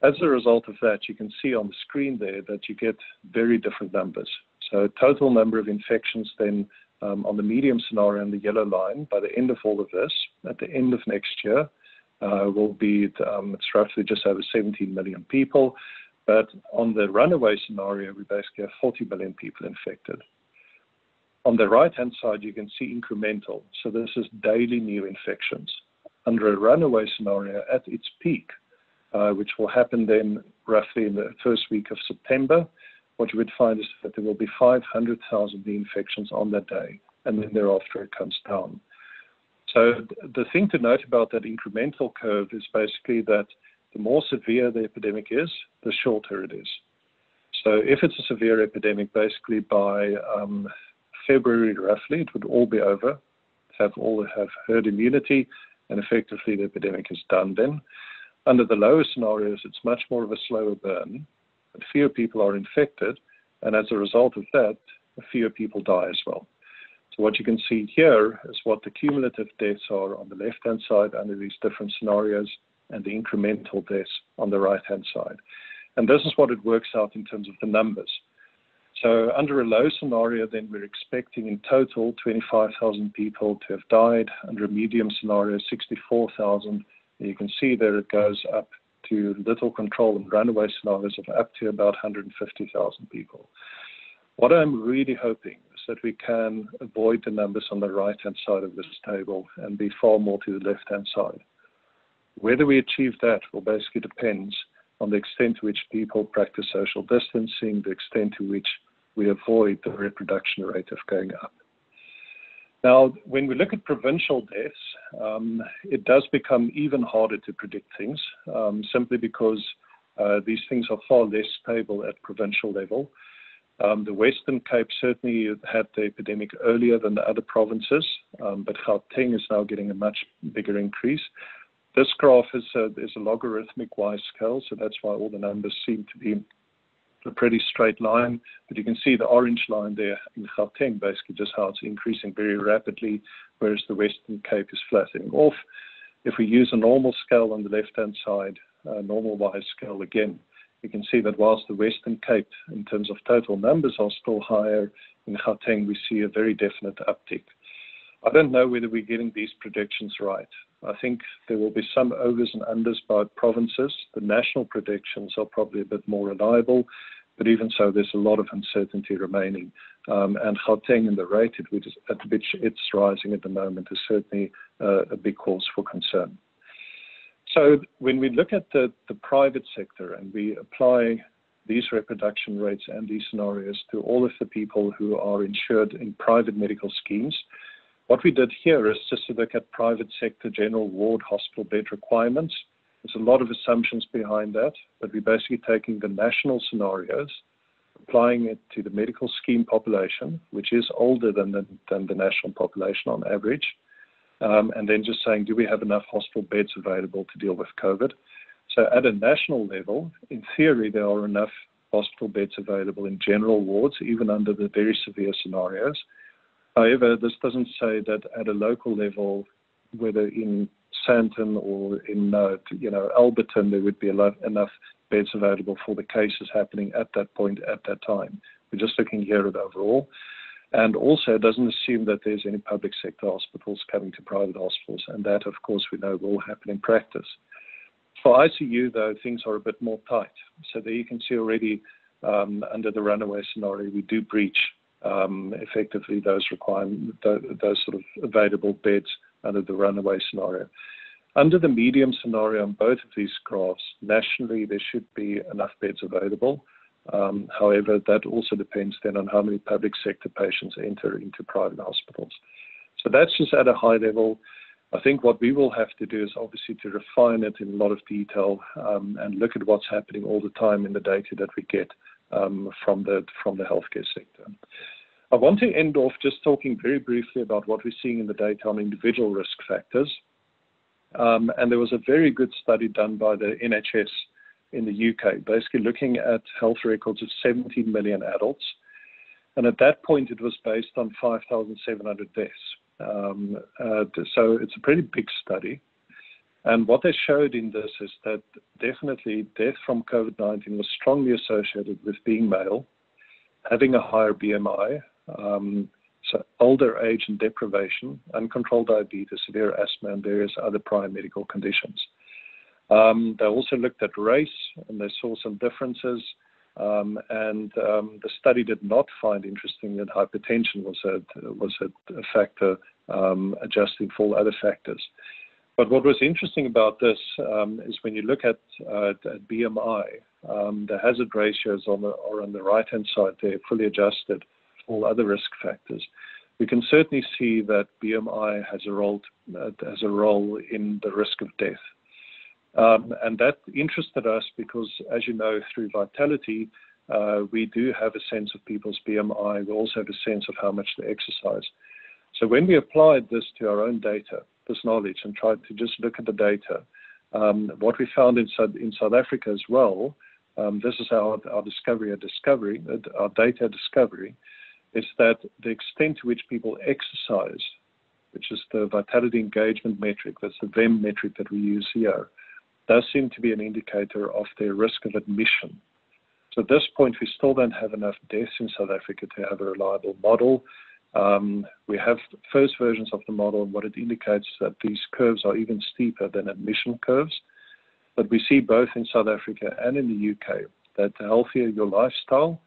As a result of that, you can see on the screen there that you get very different numbers. So total number of infections then um, on the medium scenario and the yellow line by the end of all of this, at the end of next year, uh, will be, um, it's roughly just over seventeen million people. But on the runaway scenario, we basically have forty million people infected. On the right-hand side, you can see incremental. So this is daily new infections. Under a runaway scenario at its peak, Uh, which will happen then roughly in the first week of September, what you would find is that there will be five hundred thousand new infections on that day, and then thereafter it comes down. So th the thing to note about that incremental curve is basically that the more severe the epidemic is, the shorter it is. So if it's a severe epidemic, basically by um, February roughly, it would all be over, have all have herd immunity, and effectively the epidemic is done then. Under the lower scenarios, it's much more of a slower burn, but fewer people are infected, and as a result of that, fewer people die as well. So what you can see here is what the cumulative deaths are on the left-hand side under these different scenarios, and the incremental deaths on the right-hand side. And this is what it works out in terms of the numbers. So under a low scenario, then we're expecting in total twenty-five thousand people to have died. Under a medium scenario, sixty-four thousand. You can see there it goes up to little control and runaway scenarios of up to about one hundred fifty thousand people. What I'm really hoping is that we can avoid the numbers on the right-hand side of this table and be far more to the left-hand side. Whether we achieve that will basically depend on the extent to which people practice social distancing, the extent to which we avoid the reproduction rate of going up. Now, when we look at provincial deaths, um, it does become even harder to predict things, um, simply because uh, these things are far less stable at provincial level. Um, the Western Cape certainly had the epidemic earlier than the other provinces, um, but Gauteng is now getting a much bigger increase. This graph is a, is a logarithmic Y scale, so that's why all the numbers seem to be a pretty straight line, but you can see the orange line there in Gauteng, basically just how it's increasing very rapidly, whereas the Western Cape is flattening off. If we use a normal scale on the left-hand side, a normal Y scale again, you can see that whilst the Western Cape, in terms of total numbers, are still higher, in Gauteng we see a very definite uptick. I don't know whether we're getting these predictions right. I think there will be some overs and unders by provinces. The national predictions are probably a bit more reliable, but even so, there's a lot of uncertainty remaining. Um, and Gauteng and the rate at which, at which it's rising at the moment is certainly uh, a big cause for concern. So when we look at the, the private sector and we apply these reproduction rates and these scenarios to all of the people who are insured in private medical schemes, what we did here is just to look at private sector general ward hospital bed requirements. There's a lot of assumptions behind that, but we're basically taking the national scenarios, applying it to the medical scheme population, which is older than the, than the national population on average, um, and then just saying, do we have enough hospital beds available to deal with COVID? So at a national level, in theory, there are enough hospital beds available in general wards, even under the very severe scenarios. However, this doesn't say that at a local level, whether in Santon or in uh, you know, Alberton, there would be enough beds available for the cases happening at that point, at that time. We're just looking here at overall. And also, it doesn't assume that there's any public sector hospitals coming to private hospitals, and that, of course, we know will happen in practice. For I C U, though, things are a bit more tight. So there you can see already um, under the runaway scenario, we do breach Um, effectively those requirements, those sort of available beds under the runaway scenario. Under the medium scenario on both of these graphs, nationally, there should be enough beds available. Um, however, that also depends then on how many public sector patients enter into private hospitals. So that's just at a high level. I think what we will have to do is obviously to refine it in a lot of detail um, and look at what's happening all the time in the data that we get um, from the from the healthcare sector. I want to end off just talking very briefly about what we're seeing in the data on individual risk factors. Um, and there was a very good study done by the N H S in the U K, basically looking at health records of seventeen million adults. And at that point, it was based on five thousand seven hundred deaths. Um, uh, so it's a pretty big study. And what they showed in this is that definitely death from COVID nineteen was strongly associated with being male, having a higher B M I, um, so older age and deprivation, uncontrolled diabetes, severe asthma, and various other prior medical conditions. Um, they also looked at race, and they saw some differences. Um, and um, the study did not find interesting that hypertension was a, was a, a factor, um, adjusting for all other factors. But what was interesting about this um, is when you look at, uh, at B M I, um, the hazard ratios on the, are on the right-hand side, they're fully adjusted for all other risk factors. We can certainly see that B M I has a role, uh, has a role in the risk of death. Um, and that interested us because, as you know, through Vitality, uh, we do have a sense of people's B M I. We also have a sense of how much they exercise. So when we applied this to our own data, this knowledge, and tried to just look at the data, um, what we found in, in South Africa as well, um, this is our, our discovery, our discovery, our data discovery, is that the extent to which people exercise, which is the Vitality engagement metric, that's the V E M metric that we use here, does seem to be an indicator of their risk of admission. So at this point, we still don't have enough deaths in South Africa to have a reliable model. Um, we have first versions of the model, and what it indicates is that these curves are even steeper than admission curves. But we see both in South Africa and in the U K that the healthier your lifestyle,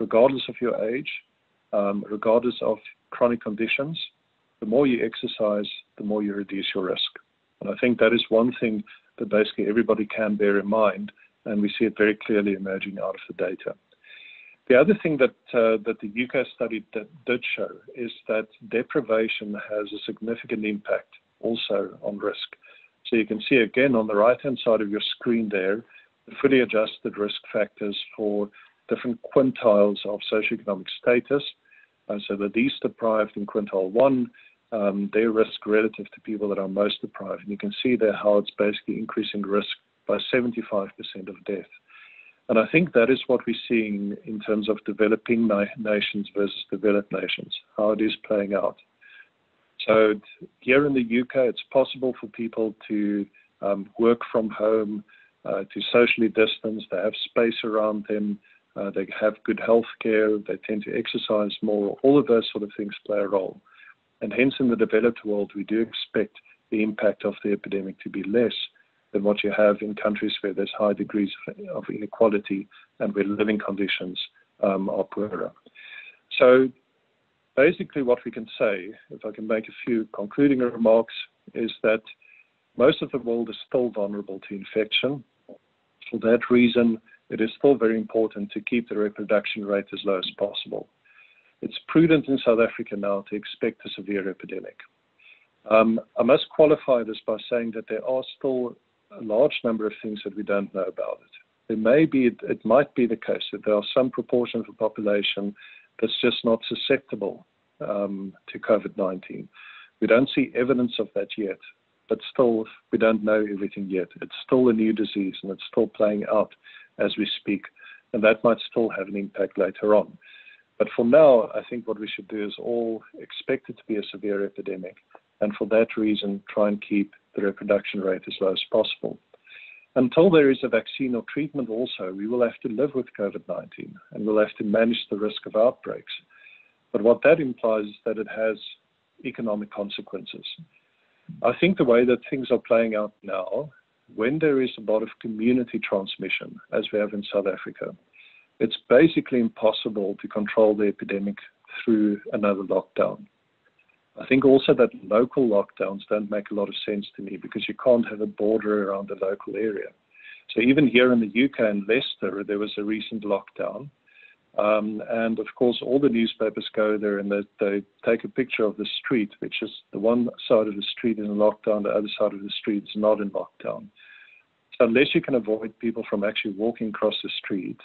regardless of your age, um, regardless of chronic conditions, the more you exercise, the more you reduce your risk. And I think that is one thing that basically everybody can bear in mind, and we see it very clearly emerging out of the data. The other thing that uh, that the U K study did, did show is that deprivation has a significant impact also on risk. So you can see again on the right-hand side of your screen there, the fully adjusted risk factors for different quintiles of socioeconomic status. Uh, so the least deprived in quintile one, Um, their risk relative to people that are most deprived. And you can see there how it's basically increasing risk by seventy-five percent of death. And I think that is what we're seeing in terms of developing na nations versus developed nations, how it is playing out. So here in the U K, it's possible for people to um, work from home, uh, to socially distance, they have space around them, uh, they have good health care, they tend to exercise more, all of those sort of things play a role. And hence, in the developed world, we do expect the impact of the epidemic to be less than what you have in countries where there's high degrees of inequality and where living conditions um, are poorer. So basically what we can say, if I can make a few concluding remarks, is that most of the world is still vulnerable to infection. For that reason, it is still very important to keep the reproduction rate as low as possible. It's prudent in South Africa now to expect a severe epidemic. Um, I must qualify this by saying that there are still a large number of things that we don't know about it. There may be, it might be the case that there are some proportion of the population that's just not susceptible um, to COVID nineteen. We don't see evidence of that yet, but still we don't know everything yet. It's still a new disease and it's still playing out as we speak, and that might still have an impact later on. But for now, I think what we should do is all expect it to be a severe epidemic, and for that reason, try and keep the reproduction rate as low as possible. Until there is a vaccine or treatment also, we will have to live with COVID nineteen, and we'll have to manage the risk of outbreaks. But what that implies is that it has economic consequences. I think the way that things are playing out now, when there is a lot of community transmission, as we have in South Africa, it's basically impossible to control the epidemic through another lockdown. I think also that local lockdowns don't make a lot of sense to me because you can't have a border around the local area. So even here in the U K and Leicester, there was a recent lockdown. Um, and of course, all the newspapers go there and they, they take a picture of the street, which is the one side of the street is in lockdown, the other side of the street is not in lockdown. So unless you can avoid people from actually walking across the street,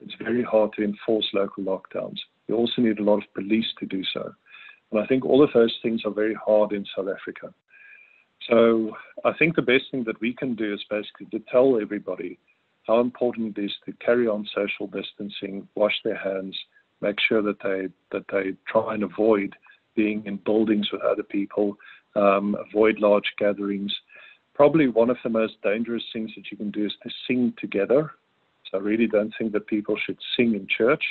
it's very hard to enforce local lockdowns. You also need a lot of police to do so. And I think all of those things are very hard in South Africa. So I think the best thing that we can do is basically to tell everybody how important it is to carry on social distancing, wash their hands, make sure that they that they try and avoid being in buildings with other people, um, avoid large gatherings. Probably one of the most dangerous things that you can do is to sing together. So I really don't think that people should sing in church.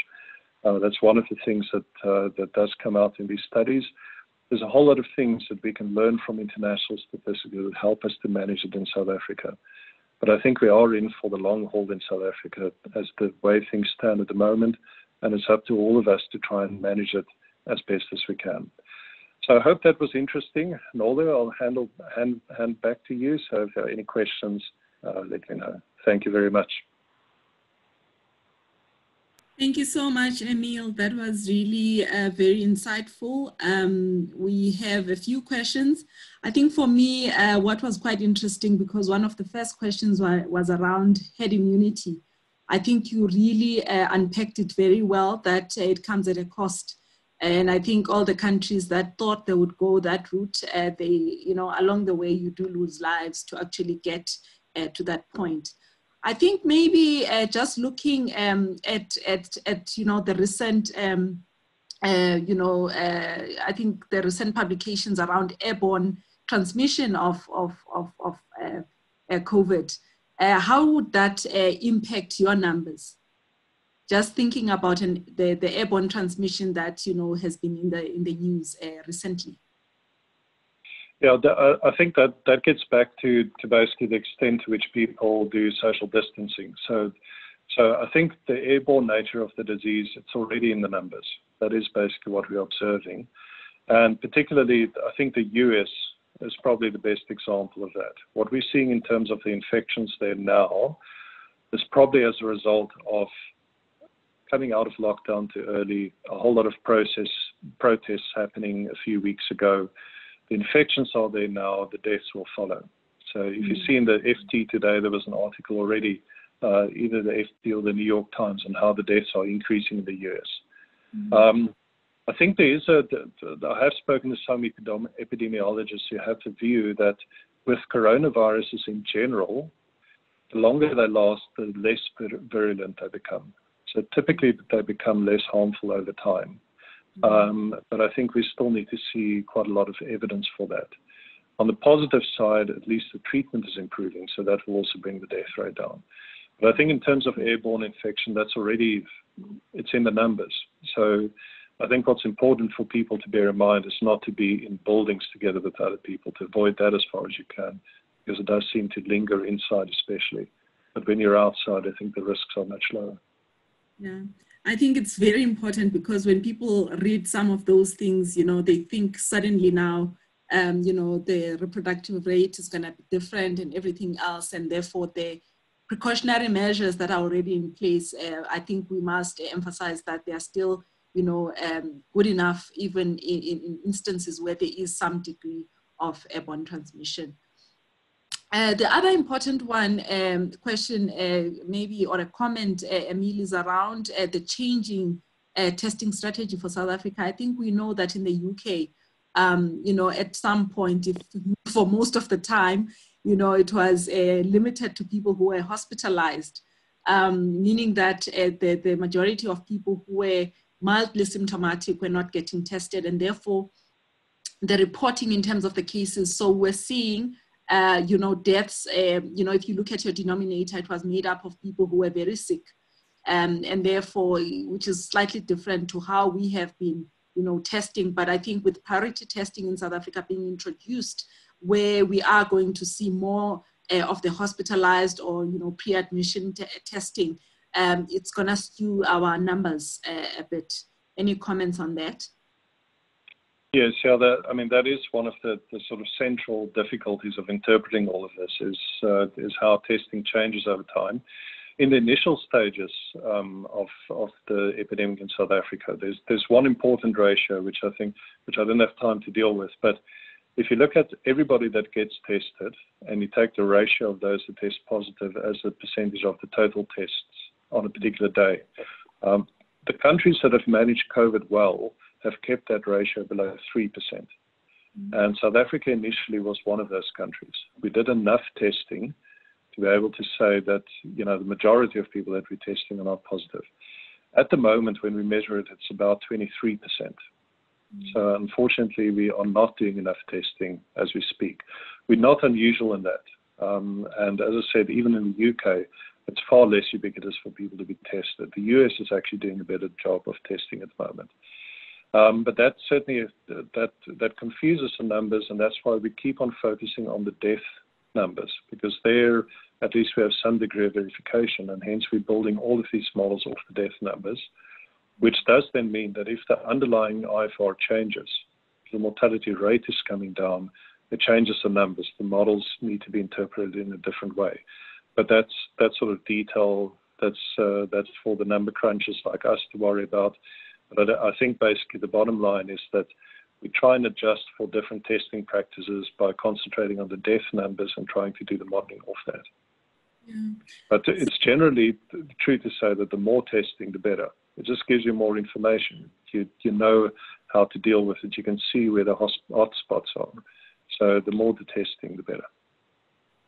Uh, that's one of the things that uh, that does come out in these studies. There's a whole lot of things that we can learn from international statistics that help us to manage it in South Africa. But I think we are in for the long haul in South Africa as the way things stand at the moment, and it's up to all of us to try and manage it as best as we can. So I hope that was interesting. And although I'll handle, hand, hand back to you, so if there are any questions, uh, let me know. Thank you very much. Thank you so much, Emil. That was really uh, very insightful. Um, we have a few questions. I think for me, uh, what was quite interesting, because one of the first questions was, was around herd immunity. I think you really uh, unpacked it very well, that uh, it comes at a cost. And I think all the countries that thought they would go that route, uh, they, you know, along the way, you do lose lives to actually get uh, to that point. I think maybe uh, just looking um, at, at, at, you know, the recent, um, uh, you know, uh, I think the recent publications around airborne transmission of, of, of, of uh, uh, COVID, uh, how would that uh, impact your numbers? Just thinking about an, the, the airborne transmission that, you know, has been in the, in the news uh, recently. Yeah, I think that, that gets back to, to basically the extent to which people do social distancing. So, so I think the airborne nature of the disease, it's already in the numbers. That is basically what we're observing. And particularly, I think the U S is probably the best example of that. What we're seeing in terms of the infections there now is probably as a result of coming out of lockdown too early, a whole lot of process, protests happening a few weeks ago. The infections are there now, the deaths will follow. So if you see in the F T today, there was an article already, uh, either the F T or the New York Times, on how the deaths are increasing in the U S. Mm-hmm. um, I think there is a, I have spoken to some epidemiologists who have the view that with coronaviruses in general, the longer they last, the less virulent they become. So typically they become less harmful over time. Um, but I think we still need to see quite a lot of evidence for that. On the positive side, at least the treatment is improving, so that will also bring the death rate down. But I think in terms of airborne infection, that's already, it's in the numbers. So I think what's important for people to bear in mind is not to be in buildings together with other people, to avoid that as far as you can, because it does seem to linger inside especially. But when you're outside, I think the risks are much lower. Yeah. I think it's very important, because when people read some of those things, you know, they think suddenly now, um, you know, the reproductive rate is going to be different and everything else. And therefore, the precautionary measures that are already in place, uh, I think we must emphasize that they are still, you know, um, good enough, even in, in instances where there is some degree of airborne transmission. Uh, the other important one um, question, uh, maybe, or a comment, uh, Emil, is around uh, the changing uh, testing strategy for South Africa. I think we know that in the U K, um, you know, at some point, if, for most of the time, you know, it was uh, limited to people who were hospitalized, um, meaning that uh, the, the majority of people who were mildly symptomatic were not getting tested, and therefore the reporting in terms of the cases. So we're seeing Uh, you know, deaths, uh, you know, if you look at your denominator, it was made up of people who were very sick. Um, and therefore, which is slightly different to how we have been, you know, testing. But I think with priority testing in South Africa being introduced, where we are going to see more uh, of the hospitalized or, you know, pre-admission testing, um, it's going to skew our numbers uh, a bit. Any comments on that? Yes, yeah, that, I mean, that is one of the, the sort of central difficulties of interpreting all of this is, uh, is how testing changes over time. In the initial stages um, of, of the epidemic in South Africa, there's, there's one important ratio, which I think, which I didn't have time to deal with, but if you look at everybody that gets tested and you take the ratio of those that test positive as a percentage of the total tests on a particular day, um, the countries that have managed COVID well have kept that ratio below three percent. Mm-hmm. And South Africa initially was one of those countries. We did enough testing to be able to say that, you know, the majority of people that we're testing are not positive. At the moment, when we measure it, it's about twenty-three percent. So unfortunately, we are not doing enough testing as we speak. We're not unusual in that. Um, and as I said, even in the U K, it's far less ubiquitous for people to be tested. The U S is actually doing a better job of testing at the moment. Um, but that certainly, that, that confuses the numbers, and that's why we keep on focusing on the death numbers, because there, at least we have some degree of verification, and hence we're building all of these models off the death numbers, which does then mean that if the underlying I F R changes, the mortality rate is coming down, it changes the numbers. The models need to be interpreted in a different way. But that's that sort of detail, that's uh, that's for the number crunchers like us to worry about. But I, I think basically the bottom line is that we try and adjust for different testing practices by concentrating on the death numbers and trying to do the modeling off that. Yeah. But it's generally true to say that the more testing, the better. It just gives you more information. You, you know how to deal with it. You can see where the hot spots are. So the more the testing, the better.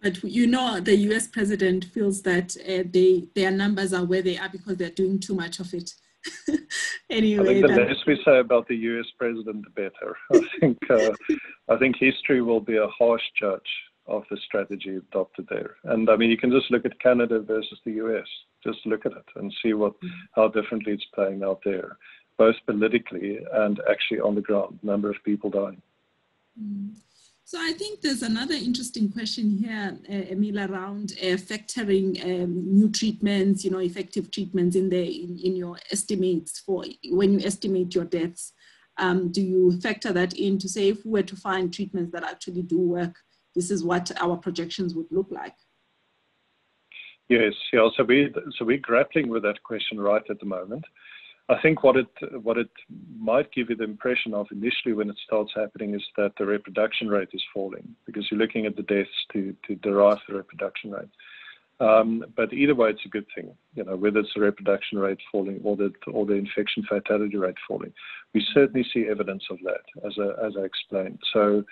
But you know, the U S president feels that uh, they, their numbers are where they are because they're doing too much of it. Anyway, I think the that... less we say about the U S president, the better. I think, uh, I think history will be a harsh judge of the strategy adopted there. And I mean, you can just look at Canada versus the U S. Just look at it and see what how differently it's playing out there, both politically and actually on the ground, number of people dying. Mm. So I think there's another interesting question here, uh, Emil, around uh, factoring um, new treatments, you know, effective treatments in the in, in your estimates for when you estimate your deaths. Um, do you factor that in to say if we were to find treatments that actually do work, this is what our projections would look like? Yes, yeah, so, we, so we're grappling with that question right at the moment. I think what it, what it might give you the impression of initially when it starts happening is that the reproduction rate is falling because you're looking at the deaths to, to derive the reproduction rate. Um, but either way, it's a good thing, you know, whether it's the reproduction rate falling or the, or the infection fatality rate falling. We certainly see evidence of that, as I, as I explained. So,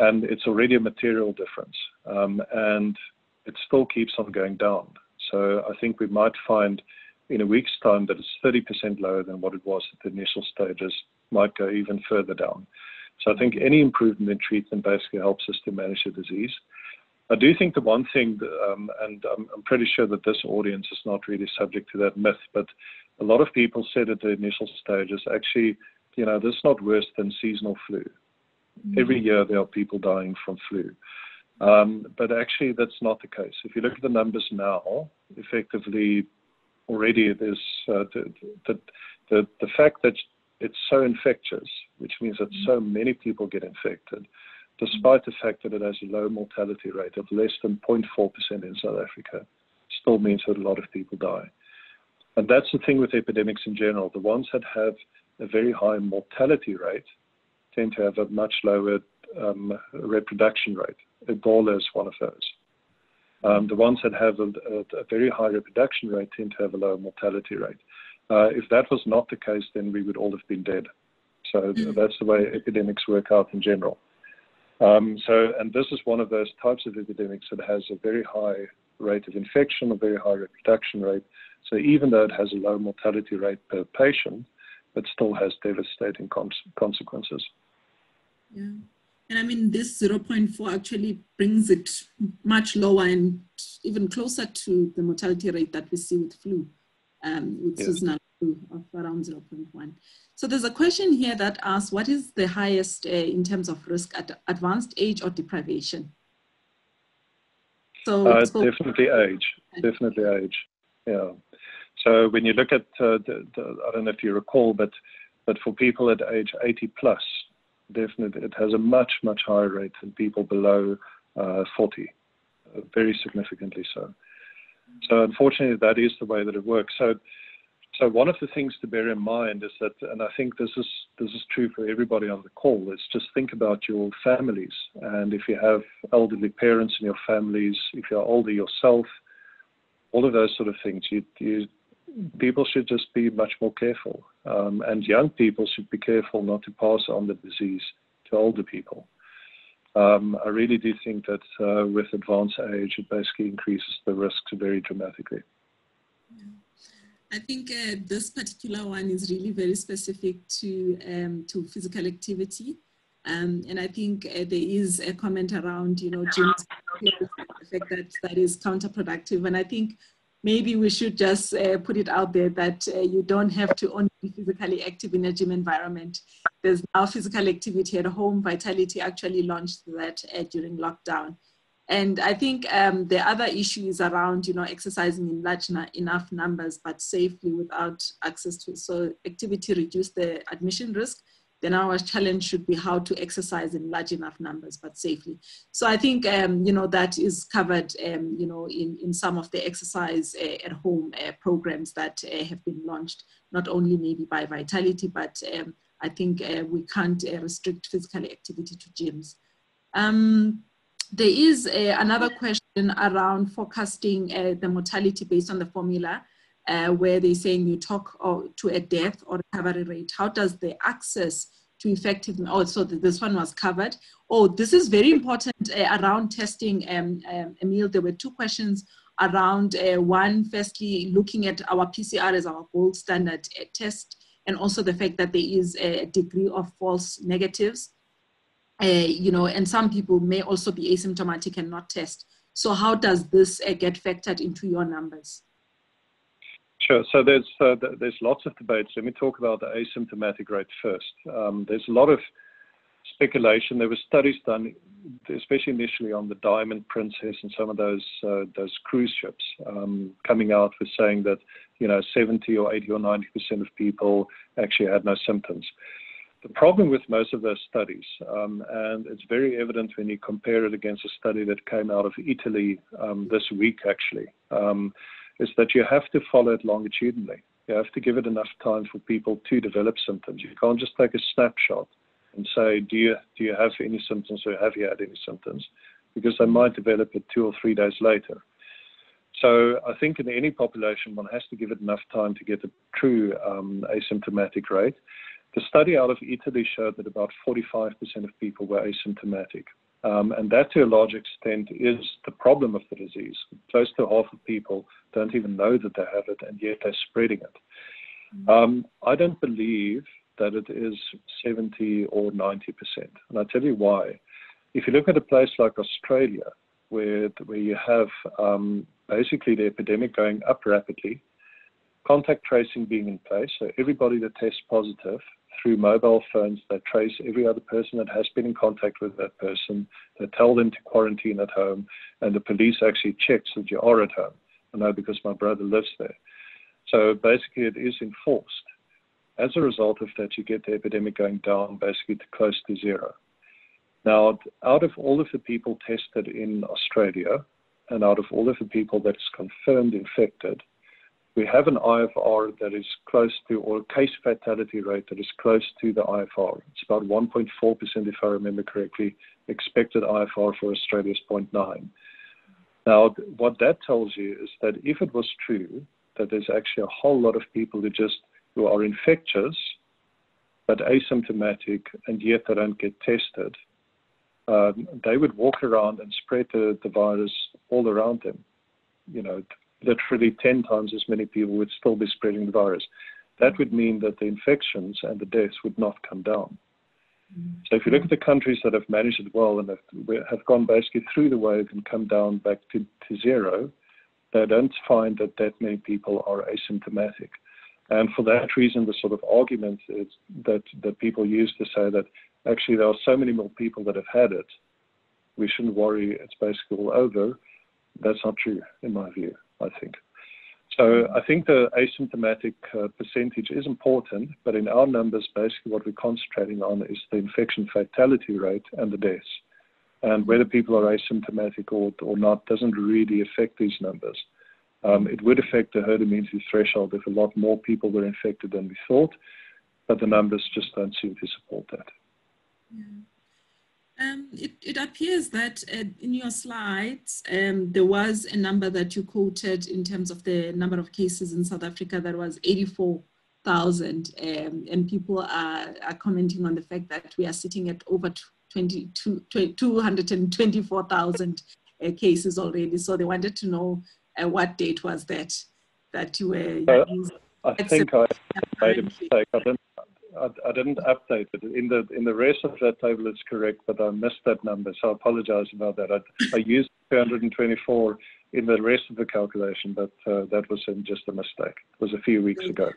and it's already a material difference. Um, and it still keeps on going down. So I think we might find in a week's time that it's thirty percent lower than what it was at the initial stages, might go even further down. So I think any improvement in treatment basically helps us to manage the disease. I do think the one thing, that, um, and I'm, I'm pretty sure that this audience is not really subject to that myth, but a lot of people said at the initial stages, actually, you know, this is not worse than seasonal flu. Mm-hmm. Every year there are people dying from flu. Um, but actually, that's not the case. If you look at the numbers now, effectively, already there's uh, the, the, the, the fact that it's so infectious, which means that so many people get infected, despite the fact that it has a low mortality rate of less than zero point four percent in South Africa, still means that a lot of people die. And that's the thing with epidemics in general. The ones that have a very high mortality rate tend to have a much lower um, reproduction rate. Ebola is one of those. Um, the ones that have a, a, a very high reproduction rate tend to have a lower mortality rate. Uh, if that was not the case, then we would all have been dead. So mm-hmm. that's the way epidemics work out in general. Um, so, and this is one of those types of epidemics that has a very high rate of infection, a very high reproduction rate. So even though it has a low mortality rate per patient, it still has devastating cons consequences. Yeah. And I mean, this zero point four actually brings it much lower and even closer to the mortality rate that we see with flu, um, with yes. seasonal flu of around zero point one. So there's a question here that asks, what is the highest uh, in terms of risk at advanced age or deprivation? So uh, definitely age, definitely age, yeah. So when you look at, uh, the, the, I don't know if you recall, but, but for people at age eighty plus, definitely, it has a much, much higher rate than people below uh, forty, uh, very significantly so. So unfortunately, that is the way that it works. So, so one of the things to bear in mind is that, and I think this is this is true for everybody on the call, is just think about your families. And if you have elderly parents in your families, if you're older yourself, all of those sort of things, you, you people should just be much more careful. Um, and young people should be careful not to pass on the disease to older people. Um, I really do think that uh, with advanced age, it basically increases the risks very dramatically. Yeah. I think uh, this particular one is really very specific to, um, to physical activity. Um, and I think uh, there is a comment around, you know, gym, the fact that that is counterproductive. And I think maybe we should just uh, put it out there that uh, you don't have to only be physically active in a gym environment. There's now physical activity at home. Vitality actually launched that uh, during lockdown. And I think um, the other issue is around, you know, exercising in large enough numbers, but safely without access to it. So activity reduced the admission risk. Then our challenge should be how to exercise in large enough numbers, but safely. So I think, um, you know, that is covered, um, you know, in, in some of the exercise uh, at home uh, programs that uh, have been launched, not only maybe by Vitality, but um, I think uh, we can't uh, restrict physical activity to gyms. Um, there is uh, another question around forecasting uh, the mortality based on the formula. Uh, where they're saying you talk or, to a death or recovery rate. How does the access to effective, oh, so th this one was covered. Oh, this is very important uh, around testing, um, um, Emil. There were two questions around uh, one, firstly, looking at our P C R as our gold standard uh, test, and also the fact that there is a degree of false negatives, uh, you know, and some people may also be asymptomatic and not test. So how does this uh, get factored into your numbers? Sure. So there's uh, there's lots of debates. Let me talk about the asymptomatic rate first. Um, there's a lot of speculation. There were studies done, especially initially, on the Diamond Princess and some of those uh, those cruise ships um, coming out with saying that, you know, seventy or eighty or ninety percent of people actually had no symptoms. The problem with most of those studies, um, and it's very evident when you compare it against a study that came out of Italy um, this week, actually. Um, is that you have to follow it longitudinally. You have to give it enough time for people to develop symptoms. You can't just take a snapshot and say, do you, do you have any symptoms or have you had any symptoms? Because they might develop it two or three days later. So I think in any population, one has to give it enough time to get a true um, asymptomatic rate. The study out of Italy showed that about forty-five percent of people were asymptomatic. Um, and that, to a large extent, is the problem of the disease. Close to half of people don't even know that they have it, and yet they're spreading it. Mm-hmm. um, I don't believe that it is seventy or ninety percent. And I'll tell you why. If you look at a place like Australia, where, where you have um, basically the epidemic going up rapidly, contact tracing being in place, so everybody that tests positive, through mobile phones, they trace every other person that has been in contact with that person. They tell them to quarantine at home, and the police actually checks that you are at home. I know because my brother lives there. So basically it is enforced. As a result of that, you get the epidemic going down basically to close to zero. Now, out of all of the people tested in Australia, and out of all of the people that's confirmed infected, we have an I F R that is close to, or a case fatality rate that is close to the I F R. It's about one point four percent, if I remember correctly. Expected I F R for Australia is zero point nine. Now, what that tells you is that if it was true that there's actually a whole lot of people who just, who are infectious, but asymptomatic, and yet they don't get tested, um, they would walk around and spread the, the virus all around them. You know, literally ten times as many people would still be spreading the virus. That would mean that the infections and the deaths would not come down. Mm. So if you look at the countries that have managed it well and have, have gone basically through the wave and come down back to, to zero, they don't find that that many people are asymptomatic. And for that reason, the sort of argument is that, that people use to say that actually there are so many more people that have had it, we shouldn't worry, it's basically all over. That's not true, in my view. I think. So I think the asymptomatic uh, percentage is important, but in our numbers, basically what we're concentrating on is the infection fatality rate and the deaths. And whether people are asymptomatic or, or not doesn't really affect these numbers. Um, it would affect the herd immunity threshold if a lot more people were infected than we thought, but the numbers just don't seem to support that. Yeah. Um, it, it appears that uh, in your slides, um, there was a number that you quoted in terms of the number of cases in South Africa that was eighty-four thousand, um, and people are, are commenting on the fact that we are sitting at over two hundred twenty-four thousand uh, cases already. So they wanted to know uh, what date was that, that you were uh, using. I think I made a mistake. I didn't I, I didn't update it. In the in the rest of that table, it's correct, but I missed that number, so I apologize about that. I, I used two hundred twenty-four in the rest of the calculation, but uh, that was just a mistake. It was a few weeks ago.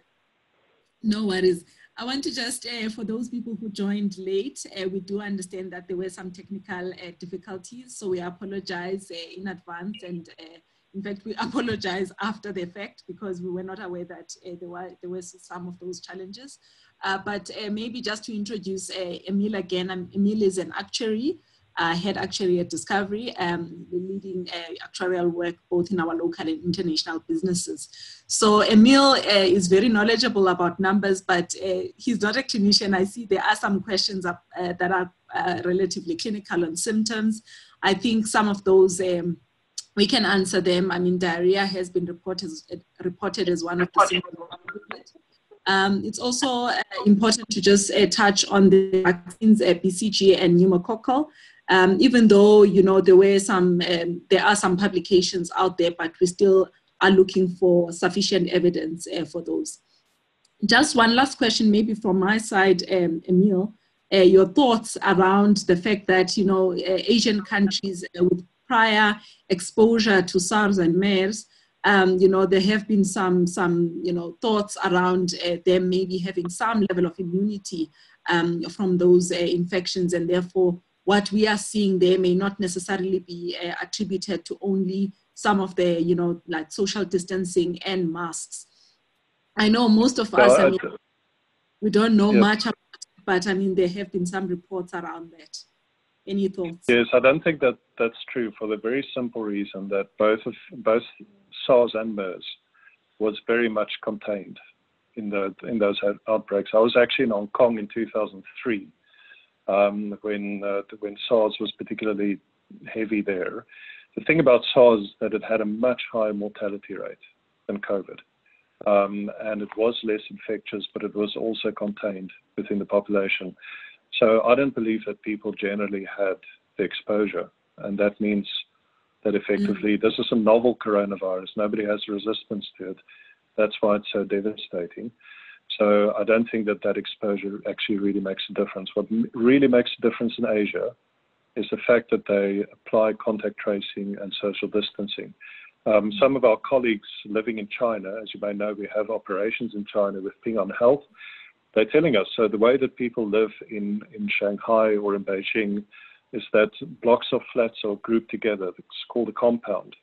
No worries. I want to just, uh, for those people who joined late, uh, we do understand that there were some technical uh, difficulties, so we apologize uh, in advance, and uh, in fact, we apologize after the fact because we were not aware that uh, there were there were some of those challenges. Uh, but uh, maybe just to introduce uh, Emil again. Um, Emil is an actuary, uh, head actuary at Discovery, um, leading uh, actuarial work both in our local and international businesses. So Emil uh, is very knowledgeable about numbers, but uh, he's not a clinician. I see there are some questions up, uh, that are uh, relatively clinical on symptoms. I think some of those um, we can answer them. I mean, diarrhea has been reported, reported as one of the symptoms. Um, it's also uh, important to just uh, touch on the vaccines, uh, B C G and pneumococcal. Um, even though, you know, there were some, um, there are some publications out there, but we still are looking for sufficient evidence uh, for those. Just one last question, maybe from my side, um, Emil, uh, your thoughts around the fact that, you know, uh, Asian countries uh, with prior exposure to SARS and MERS, um, you know, there have been some, some you know, thoughts around uh, them maybe having some level of immunity um, from those uh, infections, and therefore what we are seeing there may not necessarily be uh, attributed to only some of the, you know, like social distancing and masks. I know most of no, us, I mean, I, we don't know yeah. much about it, but I mean, there have been some reports around that. Any thoughts? Yes, I don't think that that's true for the very simple reason that both of both SARS and MERS was very much contained in the in those outbreaks. I was actually in Hong Kong in two thousand three um, when uh, when SARS was particularly heavy there. The thing about SARS is that it had a much higher mortality rate than COVID, um, and it was less infectious, but it was also contained within the population. So I don't believe that people generally had the exposure, and that means that effectively mm. this is a novel coronavirus. Nobody has resistance to it. That's why it's so devastating. So I don't think that that exposure actually really makes a difference. What m really makes a difference in Asia is the fact that they apply contact tracing and social distancing. Um, some of our colleagues living in China, as you may know, we have operations in China with Ping An Health. They're telling us, so the way that people live in, in Shanghai or in Beijing is that blocks of flats are grouped together. It's called a compound.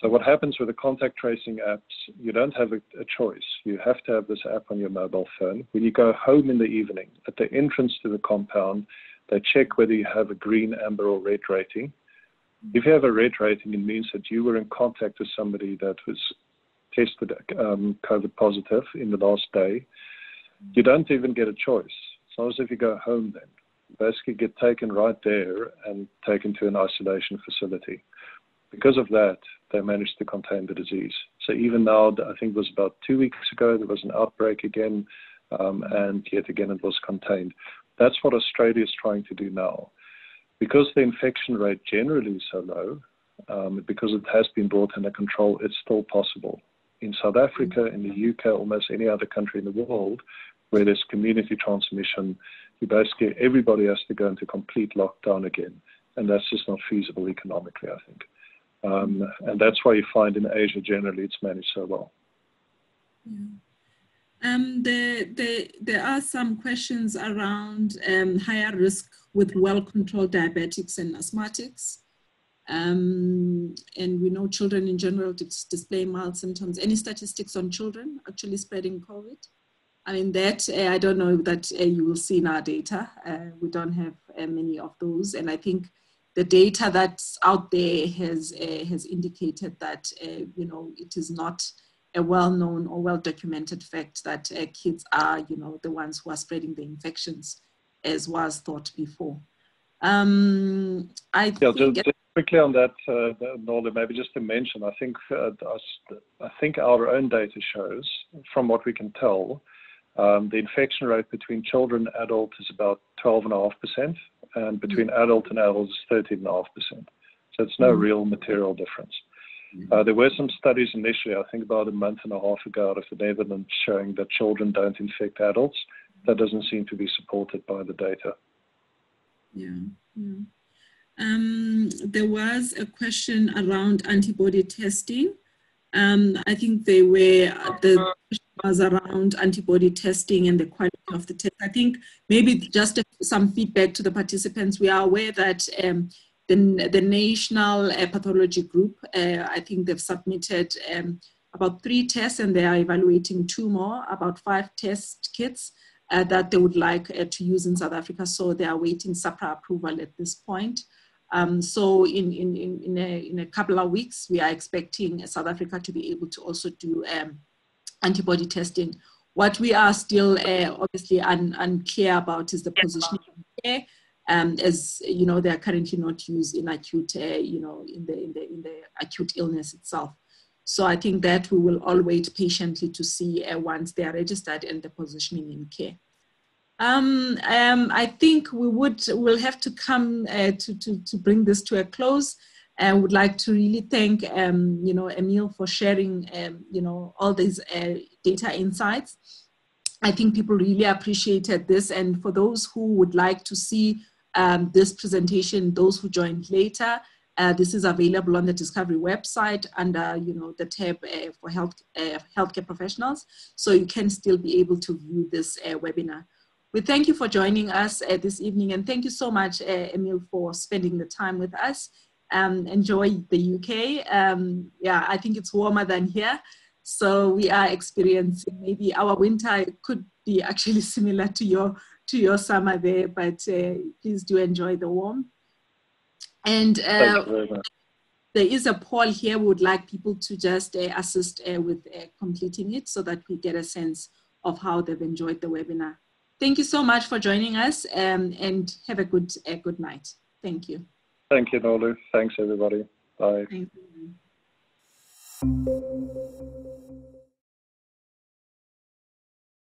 So what happens with the contact tracing apps, you don't have a, a choice. You have to have this app on your mobile phone. When you go home in the evening, at the entrance to the compound, they check whether you have a green, amber, or red rating. If you have a red rating, it means that you were in contact with somebody that was tested um, COVID positive in the last day. You don't even get a choice. It's not as if you go home then. You basically get taken right there and taken to an isolation facility. Because of that, they managed to contain the disease. So even now, I think it was about two weeks ago, there was an outbreak again, um, and yet again it was contained. That's what Australia is trying to do now. Because the infection rate generally is so low, um, because it has been brought under control, it's still possible. In South Africa, in the U K, almost any other country in the world where there's community transmission, you basically, everybody has to go into complete lockdown again. And that's just not feasible economically, I think. Um, and that's why you find in Asia generally it's managed so well. Yeah. Um, the, the, there are some questions around um, higher risk with well-controlled diabetics and asthmatics. Um, and we know children in general display mild symptoms. Any statistics on children actually spreading COVID? I mean, that, uh, I don't know that uh, you will see in our data. Uh, we don't have uh, many of those. And I think the data that's out there has, uh, has indicated that, uh, you know, it is not a well-known or well-documented fact that uh, kids are, you know, the ones who are spreading the infections, as was thought before. Um, I yeah, think just, just quickly on that, uh, Nola, maybe just to mention, I think uh, I think our own data shows, from what we can tell, um, the infection rate between children and adults is about twelve point five percent, and between mm-hmm. adult and adults is thirteen point five percent. So it's no mm-hmm. real material difference. Mm-hmm. Uh, there were some studies initially, I think about a month and a half ago, out of the Netherlands showing that children don't infect adults. That doesn't seem to be supported by the data. Yeah, yeah. Um, there was a question around antibody testing. Um, I think they were, the question was around antibody testing and the quality of the test. I think maybe just a, some feedback to the participants. We are aware that um, the, the National uh, Pathology Group, uh, I think they've submitted um, about three tests, and they are evaluating two more, about five test kits. Uh, that they would like uh, to use in South Africa. So they are waiting SAPRA approval at this point. Um, so in, in, in, in, a, in a couple of weeks, we are expecting South Africa to be able to also do um, antibody testing. What we are still uh, obviously un, unclear about is the positioning of care, um, as you know, they are currently not used in acute, uh, you know, in the, in, the, in the acute illness itself. So I think that we will all wait patiently to see uh, once they are registered and the positioning in care. Um, um, I think we would will have to come uh, to, to, to bring this to a close. I would like to really thank um, you know, Emil for sharing um, you know, all these uh, data insights. I think people really appreciated this, and for those who would like to see um, this presentation, those who joined later, Uh, this is available on the Discovery website under, you know, the tab uh, for health uh, healthcare professionals. So you can still be able to view this uh, webinar. We thank you for joining us uh, this evening, and thank you so much, uh, Emil, for spending the time with us. Um, enjoy the U K. Um, yeah, I think it's warmer than here, so we are experiencing maybe our winter could be actually similar to your to your summer there. But uh, please do enjoy the warmth. And uh, there is a poll here. We would like people to just uh, assist uh, with uh, completing it so that we get a sense of how they've enjoyed the webinar. Thank you so much for joining us, um, and have a good, uh, good night. Thank you. Thank you, Nolu. Thanks, everybody. Bye. Thank you.